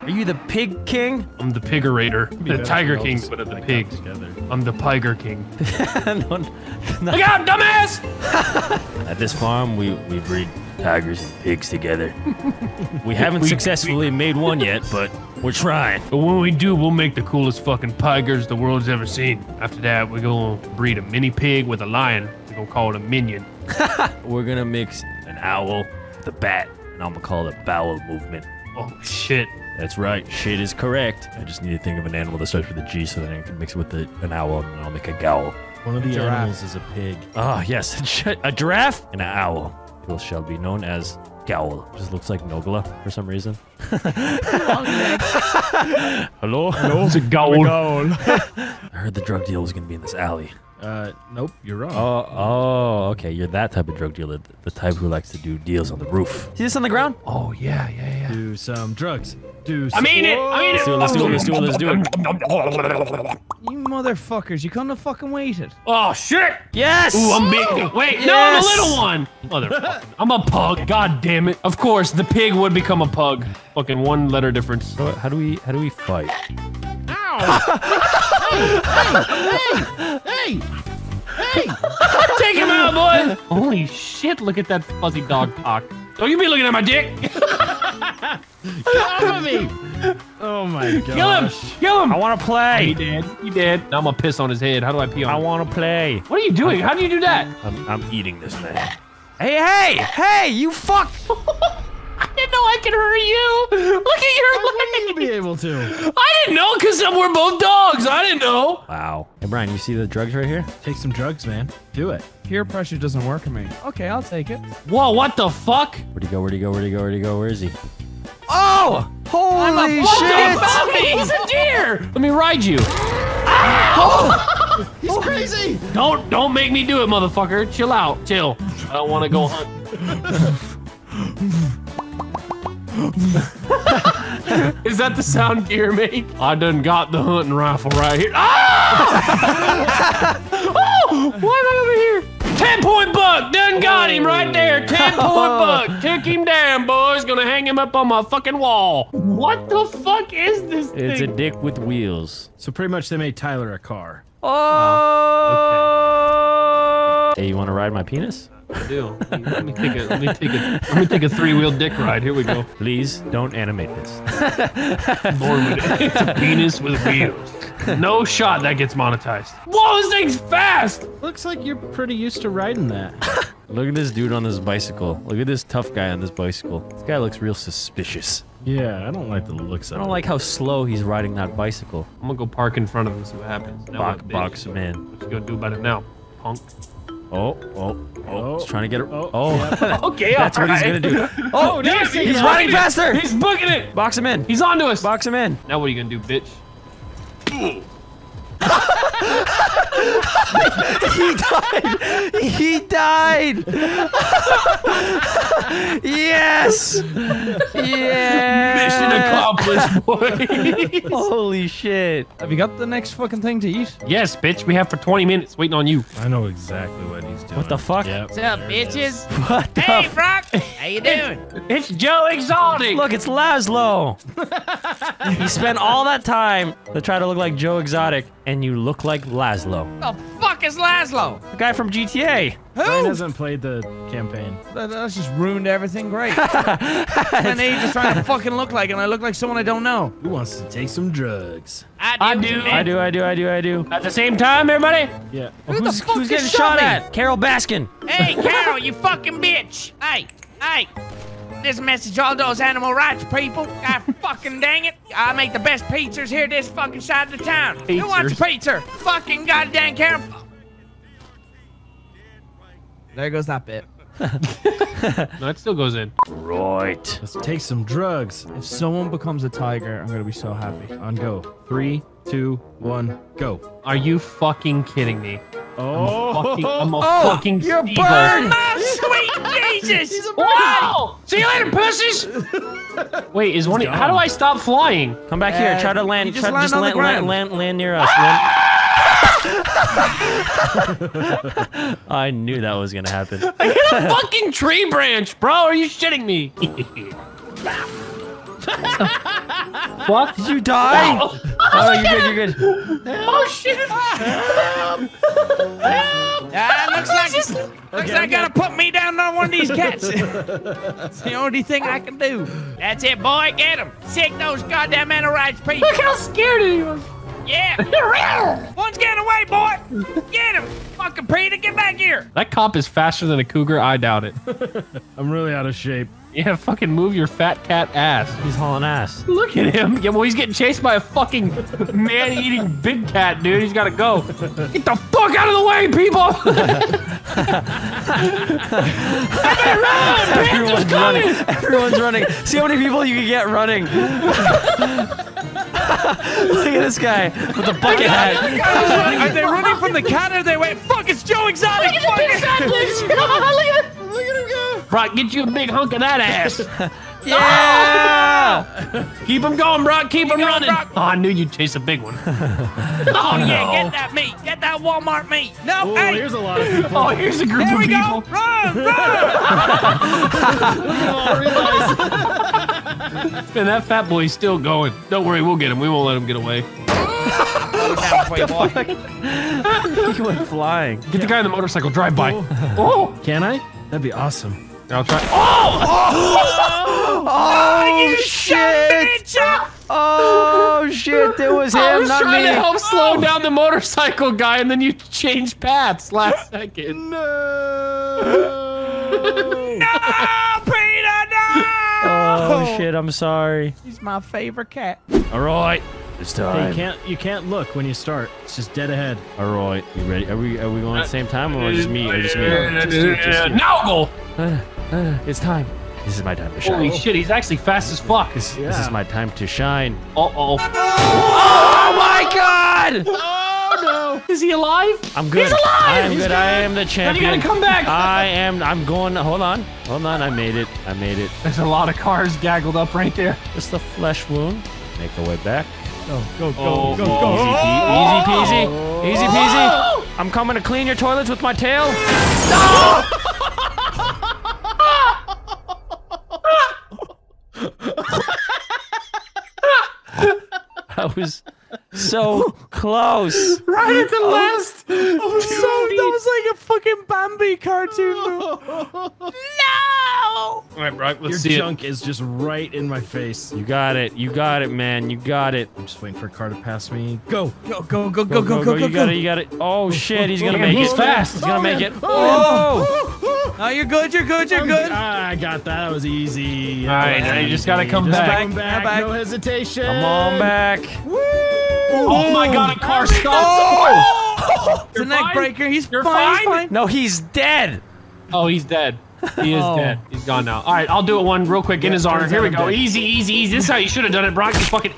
Are you the pig king? I'm the pigerator. The yeah, tiger king, but of the pigs. Together. I'm the piger king. no, no. Look out, dumbass! At this farm, we, we breed tigers and pigs together. We haven't we, successfully we, made one yet, but we're trying. But when we do, we'll make the coolest fucking pigers the world's ever seen. After that, we're gonna breed a mini pig with a lion. We're gonna call it a minion. We're gonna mix an owl with a bat, and I'm gonna call it a bowel movement. Oh, shit. That's right. Shit is correct. I just need to think of an animal that starts with a G so that I can mix it with the, an owl and I'll make a gowl. One of the giraffe. animals is a pig. Oh, yes. A giraffe and an owl. It shall be known as Gowl. Just looks like Nogla for some reason. Hello? Hello? It's a Gowl. Gowl. I heard the drug deal was going to be in this alley. Uh, nope, you're wrong. Oh, oh, okay. You're that type of drug dealer, the type who likes to do deals on the roof. See this on the ground? Oh, yeah, yeah, yeah. Do some drugs. do. I mean it. I mean it. Let's do it. Let's do it. Let's do it. You motherfuckers! You couldn't have fucking waited. Oh shit! Yes. Ooh, I'm big. Wait, yes. No, I'm a little one. Motherfucker! I'm a pug. God damn it! Of course, the pig would become a pug. Fucking one letter difference. How do we? How do we fight? Ow! Hey! Hey! Hey! Hey! Hey! Take him out, boy! Holy shit, look at that fuzzy dog cock. Don't you be looking at my dick! Get off of me! Oh my god. Kill him! Kill him! I wanna play! He did. He did. Now I'm gonna piss on his head. How do I pee on him? I wanna play. What are you doing? How do you do that? I'm, I'm eating this man. Hey, hey! Hey, you fuck! I didn't know I could hurt you! Look at your leg! How would you be able to? I didn't know, because we're both dogs! I didn't know! Wow. Hey, Brian, you see the drugs right here? Take some drugs, man. Do it. Peer pressure doesn't work on me. Okay, I'll take it. Whoa, what the fuck? Where'd he go, where'd he go, where'd he go, where'd he go, where is he? Oh! Holy shit! What the fuck? He's a deer! Let me ride you. Oh! He's crazy! Don't, don't make me do it, motherfucker. Chill out. Chill. I don't want to go hunt. Is that the sound deer make? I done got the hunting rifle right here. Ah! Oh! Why am I over here? ten point buck! Done got him right there! ten point buck! Took him down, boys! Gonna hang him up on my fucking wall! What the fuck is this thing? It's a dick with wheels. So pretty much they made Tyler a car. Oh! Wow. Okay. Hey, you wanna ride my penis? I do. Let me take a let me take a let me take a three-wheel dick ride. Here we go. Please don't animate this. It's a penis with wheels. No shot that gets monetized. Whoa, this thing's fast! Looks like you're pretty used to riding that. Look at this dude on this bicycle. Look at this tough guy on this bicycle. This guy looks real suspicious. Yeah, I don't like the looks of it. I don't like how slow he's riding that bicycle. I'm gonna go park in front of him and see what happens. Box, box, man. What you gonna do about it now, punk? Oh, oh, oh, he's trying to get it. Oh, oh. Okay, that's what he's right. Gonna do. Oh, damn, he's, he's running it. Faster. He's booking it. Box him in. He's onto us. Box him in. Now what are you gonna do, bitch? He died. He died. Yes. Yeah. Mission accomplished, boys. Holy shit. Have you got the next fucking thing to eat? Yes, bitch. We have for twenty minutes waiting on you. I know exactly what he's doing. What the fuck? Yep. What's up, bitches? What the hey, Brock. How you doing? It's, it's Joe Exotic. Look, it's Laszlo. He spent all that time to try to look like Joe Exotic, and you look like Laszlo. The fuck is Laszlo? The guy from G T A. Who? Brian hasn't played the campaign. That, that's just ruined everything great. And he just trying to fucking look like, and I look like someone I don't know. Who wants to take some drugs? I do. I do, I do, I do, I do. At the same time, everybody? Yeah. Well, who who's the fuck who's getting shot at? at? Carol Baskin. Hey, Carol, you fucking bitch. Hey, hey. This message all those animal rights people. God fucking dang it. I make the best pizzas here this fucking side of the town. Pizzas. Who wants pizza? Fucking goddamn Carol. There goes that bit. No, it still goes in. Right. Let's take some drugs. If someone becomes a tiger, I'm gonna be so happy. On go. Three, two, one, go. Are you fucking kidding me? Oh, I'm a fucking, I'm a oh, fucking you're steagle. Burned! Oh, sweet Jesus! Wow! See you later, pussies! Wait, is He's one? Gone. How do I stop flying? Come back uh, here. Try to land. Just, try, land, just land, land, land, land near us. Ah! I knew that was gonna happen. I hit a fucking tree branch, bro. Are you shitting me? What? Did you die? No. Oh, oh you're good, you're good. Oh, shit. Help. Help. Ah, looks like, just, looks okay, like okay. I gotta put me down on one of these cats. It's the only thing I can do. That's it, boy. Get him. Sick those goddamn anti-rights people. Look how scared he was. Yeah. One's getting away, boy. Get him. Fucking Peter, get back here. That cop is faster than a cougar. I doubt it. I'm really out of shape. Yeah, fucking move your fat cat ass. He's hauling ass. Look at him. Yeah, well, he's getting chased by a fucking man-eating big cat, dude. He's gotta go. Get the fuck out of the way, people! Everyone's coming. running. Everyone's running. See how many people you can get running. Look at this guy with the bucket hat. Are they running from the cat or are they went, fuck, it's Joe Exotic! Look at the big fat bitch! Look at him go! Brock, get you a big hunk of that ass. Yeah! Keep him going, Brock. Keep, Keep him running. Brock. Oh, I knew you'd chase a big one. oh, oh yeah, no. Get that meat. Get that Walmart meat. No, Ooh, hey. Here's a lot of people. Oh, here's a group there of people. There we go. Run, run. And that fat boy's still going. Don't worry, we'll get him. We won't let him get away. What the fuck? He went flying. Get yeah. the guy on the motorcycle. Drive by. Oh, can I? That'd be awesome. I'll try. Oh! Oh! Oh, oh you shit! Shot me, oh shit! It was him, not me. I was trying me. to help slow oh. down the motorcycle guy, and then you changed paths last second. No! No, Peter! No! Oh shit! I'm sorry. He's my favorite cat. All right. This time. Hey, you can't you can't look when you start. It's just dead ahead. All right, you ready? Are we are we going at the same time or just me? Or just me? Just, just, just now go. Uh, uh, it's time. This is my time to shine. Holy shit, he's actually fast as fuck. This, yeah. this is my time to shine. Uh oh. Oh my god! Oh no! Is he alive? I'm good. He's alive. I am good. good. I am the champion. Then you gotta come back. I am. I'm going. Hold on. Hold on. I made it. I made it. There's a lot of cars gaggled up right there. Just the flesh wound. Make the way back. Go, go, go, oh, go, go. go. Easy, easy peasy. Oh. Easy peasy. Oh. I'm coming to clean your toilets with my tail. No! I was so close. Right at the last. Oh, that was, so, that was like a fucking Bambi cartoon. No! All right, Brock, let's Your see junk it. is just right in my face. You got it. You got it, man. You got it. I'm just waiting for a car to pass me. Go. Go, go, go, go, go, go, go. go, go, go. You got it. You got it. Oh, shit. He's going to make it. He's fast. He's going to make it. Oh! No, you're good. You're good. You're good. I got that. That was easy. All right. Now you just got to come back. Come back. No hesitation. Come on back. Woo! Oh, my God. A car stopped. It's a neck breaker. He's fine. No, he's dead. Oh, he's dead. He is oh. dead. He's gone now. All right, I'll do it one real quick yeah, in his honor. Here we go. Dead. Easy, easy, easy. This is how you should have done it, Brock. You fucking.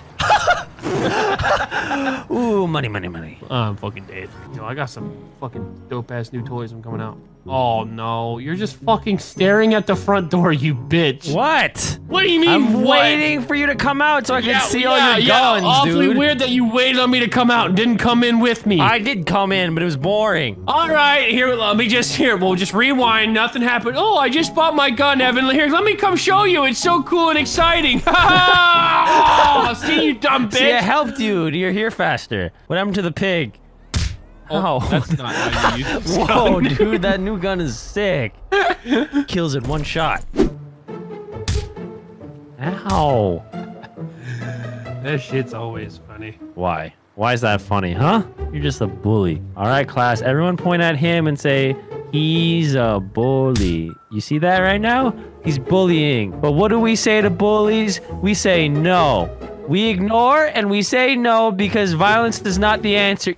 Ooh, money, money, money. Oh, I'm fucking dead. Yo, I got some fucking dope ass new toys. I'm coming out. Oh no, you're just fucking staring at the front door, you bitch. What? What do you mean? I'm what? waiting for you to come out so I can yeah, see yeah, all your yeah, guns, awfully dude. Weird that you waited on me to come out and didn't come in with me. I did come in, but it was boring. All right, here, let me just here. We'll just rewind. Nothing happened. Oh, I just bought my gun, Evan. Here, let me come show you. It's so cool and exciting. Oh, see you, dumb bitch. See, I helped you. You're here faster. What happened to the pig? Oh, oh, that's not how you use this gun. Whoa, dude, that new gun is sick. Kills it one shot. Ow. That shit's always funny. Why? Why is that funny, huh? You're just a bully. All right, class, everyone point at him and say, he's a bully. You see that right now? He's bullying. But what do we say to bullies? We say no. We ignore and we say no because violence is not the answer.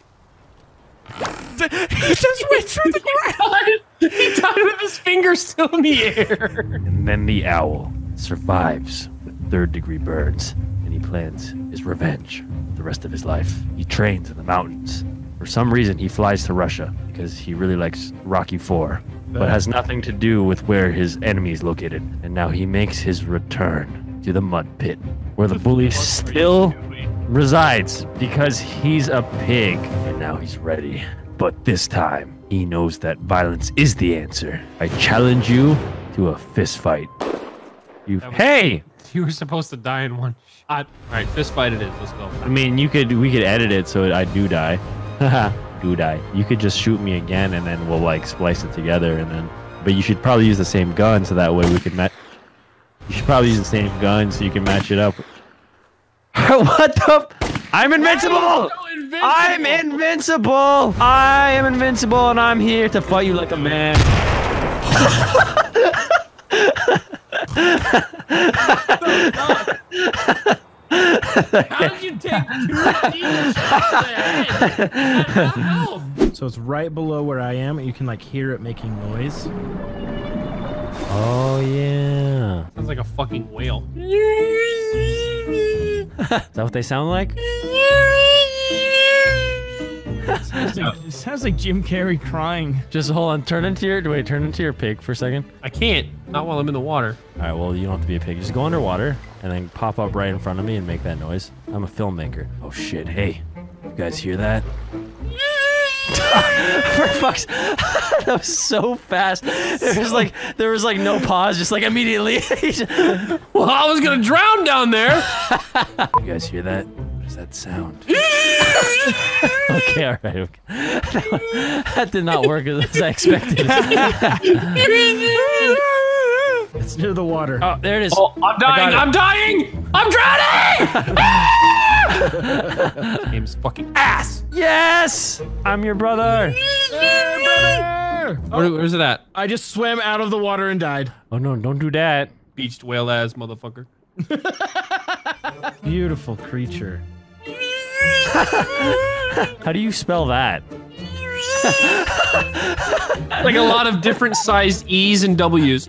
He just went through the ground. He died with his fingers still in the air. And then the owl survives with third-degree burns, and he plans his revenge the rest of his life. He trains in the mountains. For some reason, he flies to Russia because he really likes Rocky four, but has nothing to do with where his enemy is located. And now he makes his return to the mud pit, where the bully still resides because he's a pig, and now he's ready. But this time, he knows that violence is the answer. I challenge you to a fist fight. You, was, hey! You were supposed to die in one shot. All right, fist fight it is. Let's go. I mean, you could. We could edit it so I do die. Haha, do die. You could just shoot me again, and then we'll like splice it together, and then. But you should probably use the same gun so that way we could match. You should probably use the same gun so you can match it up. What the? F I'm invincible! Invincible. I'm invincible! I am invincible and I'm here to fight you like a man. How did you take two of these shots ahead? So it's right below where I am and you can like hear it making noise. Oh yeah. Sounds like a fucking whale. Is that what they sound like? sounds like, it sounds like Jim Carrey crying. Just hold on. Turn into your... Wait, turn into your pig for a second. I can't. Not while I'm in the water. All right, well, you don't have to be a pig. Just go underwater and then pop up right in front of me and make that noise. I'm a filmmaker. Oh, shit. Hey, you guys hear that? For fuck's... That was so fast. There was like... There was like no pause. Just like immediately. Well, I was gonna drown down there. You guys hear that? What is that sound? Okay, all right. Okay. That, one, that did not work as I expected. It's near the water. Oh, there it is. Oh, I'm dying. I'm dying. I'm drowning. This game's fucking ass. Yes. I'm your brother. Hey, brother. Oh, Where, where's it at? I just swam out of the water and died. Oh, no. Don't do that. Beached whale ass motherfucker. Beautiful creature. How do you spell that? Like a lot of different sized E's and W's.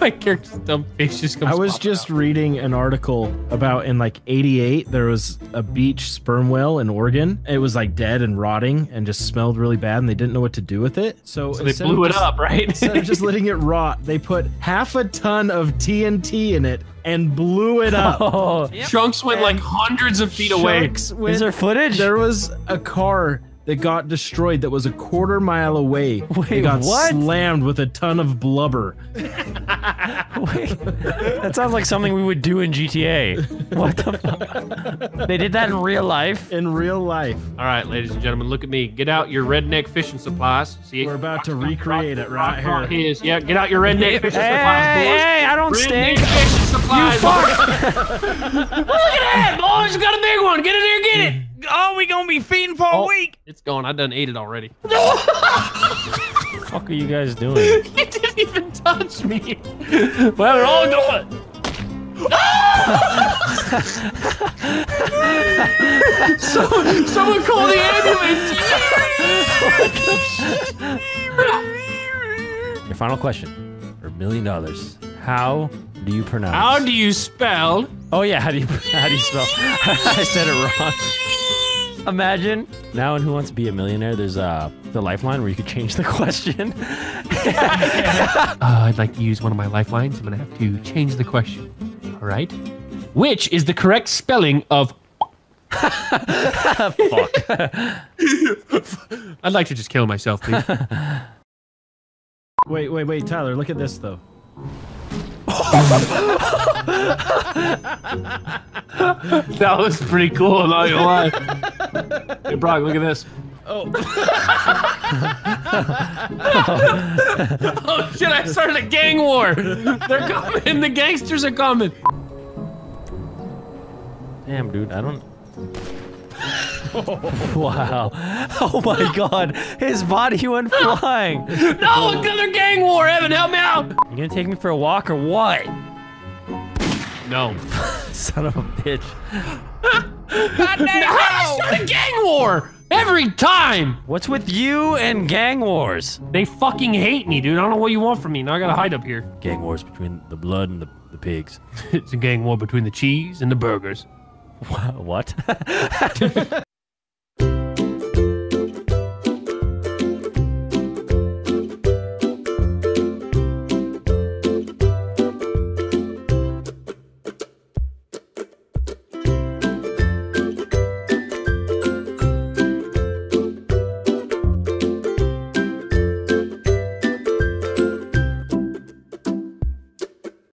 My character's dumb face just comes I was just out. reading an article about in like eighty-eight, there was a beach sperm whale in Oregon. It was like dead and rotting and just smelled really bad and they didn't know what to do with it. So, so they blew it just, up, right? Instead of just letting it rot, they put half a ton of T N T in it and blew it up. Oh, yep. Chunks went and like hundreds of feet away. Went, Is there footage? There was a car that got destroyed that was a quarter mile away. Wait, it got what? slammed with a ton of blubber. Wait, that sounds like something we would do in G T A. What the fuck? They did that in real life? In real life. All right, ladies and gentlemen, look at me. Get out your redneck fishing supplies. See, We're about to recreate rock, it right rock, here. Rock yeah, get out your redneck hey, fishing hey, supplies, boys. Hey, I don't stink. Fishing supplies. You fuck. Look at that, boys. You got a big one. Get in there, get it. Oh, we gonna be feeding for oh, a week. It's gone. I done ate it already. What the fuck are you guys doing? You didn't even touch me. Well, we're all doing it. someone, someone call the ambulance. Your final question, or million dollars. How do you pronounce? How do you spell? Oh yeah, how do you how do you spell? I said it wrong. Imagine now in Who Wants to Be a Millionaire? There's uh the lifeline where you could change the question. uh, I'd like to use one of my lifelines. I'm gonna have to change the question. All right, which is the correct spelling of? Fuck. I'd like to just kill myself, please. Wait, wait, wait, Tyler. Look at this though. That was pretty cool, I'm not gonna lie. Hey, Brock, look at this. Oh. Oh, shit, I started a gang war. They're coming, the gangsters are coming. Damn, dude, I don't... Wow. Oh my god. His body went flying. No, another gang war. Evan, help me out. You gonna take me for a walk or what? No. Son of a bitch. God damn, how do you start a gang war? Every time. What's with you and gang wars? They fucking hate me, dude. I don't know what you want from me. Now I gotta hide up here. Gang wars between the blood and the, the pigs. It's a gang war between the cheese and the burgers. What?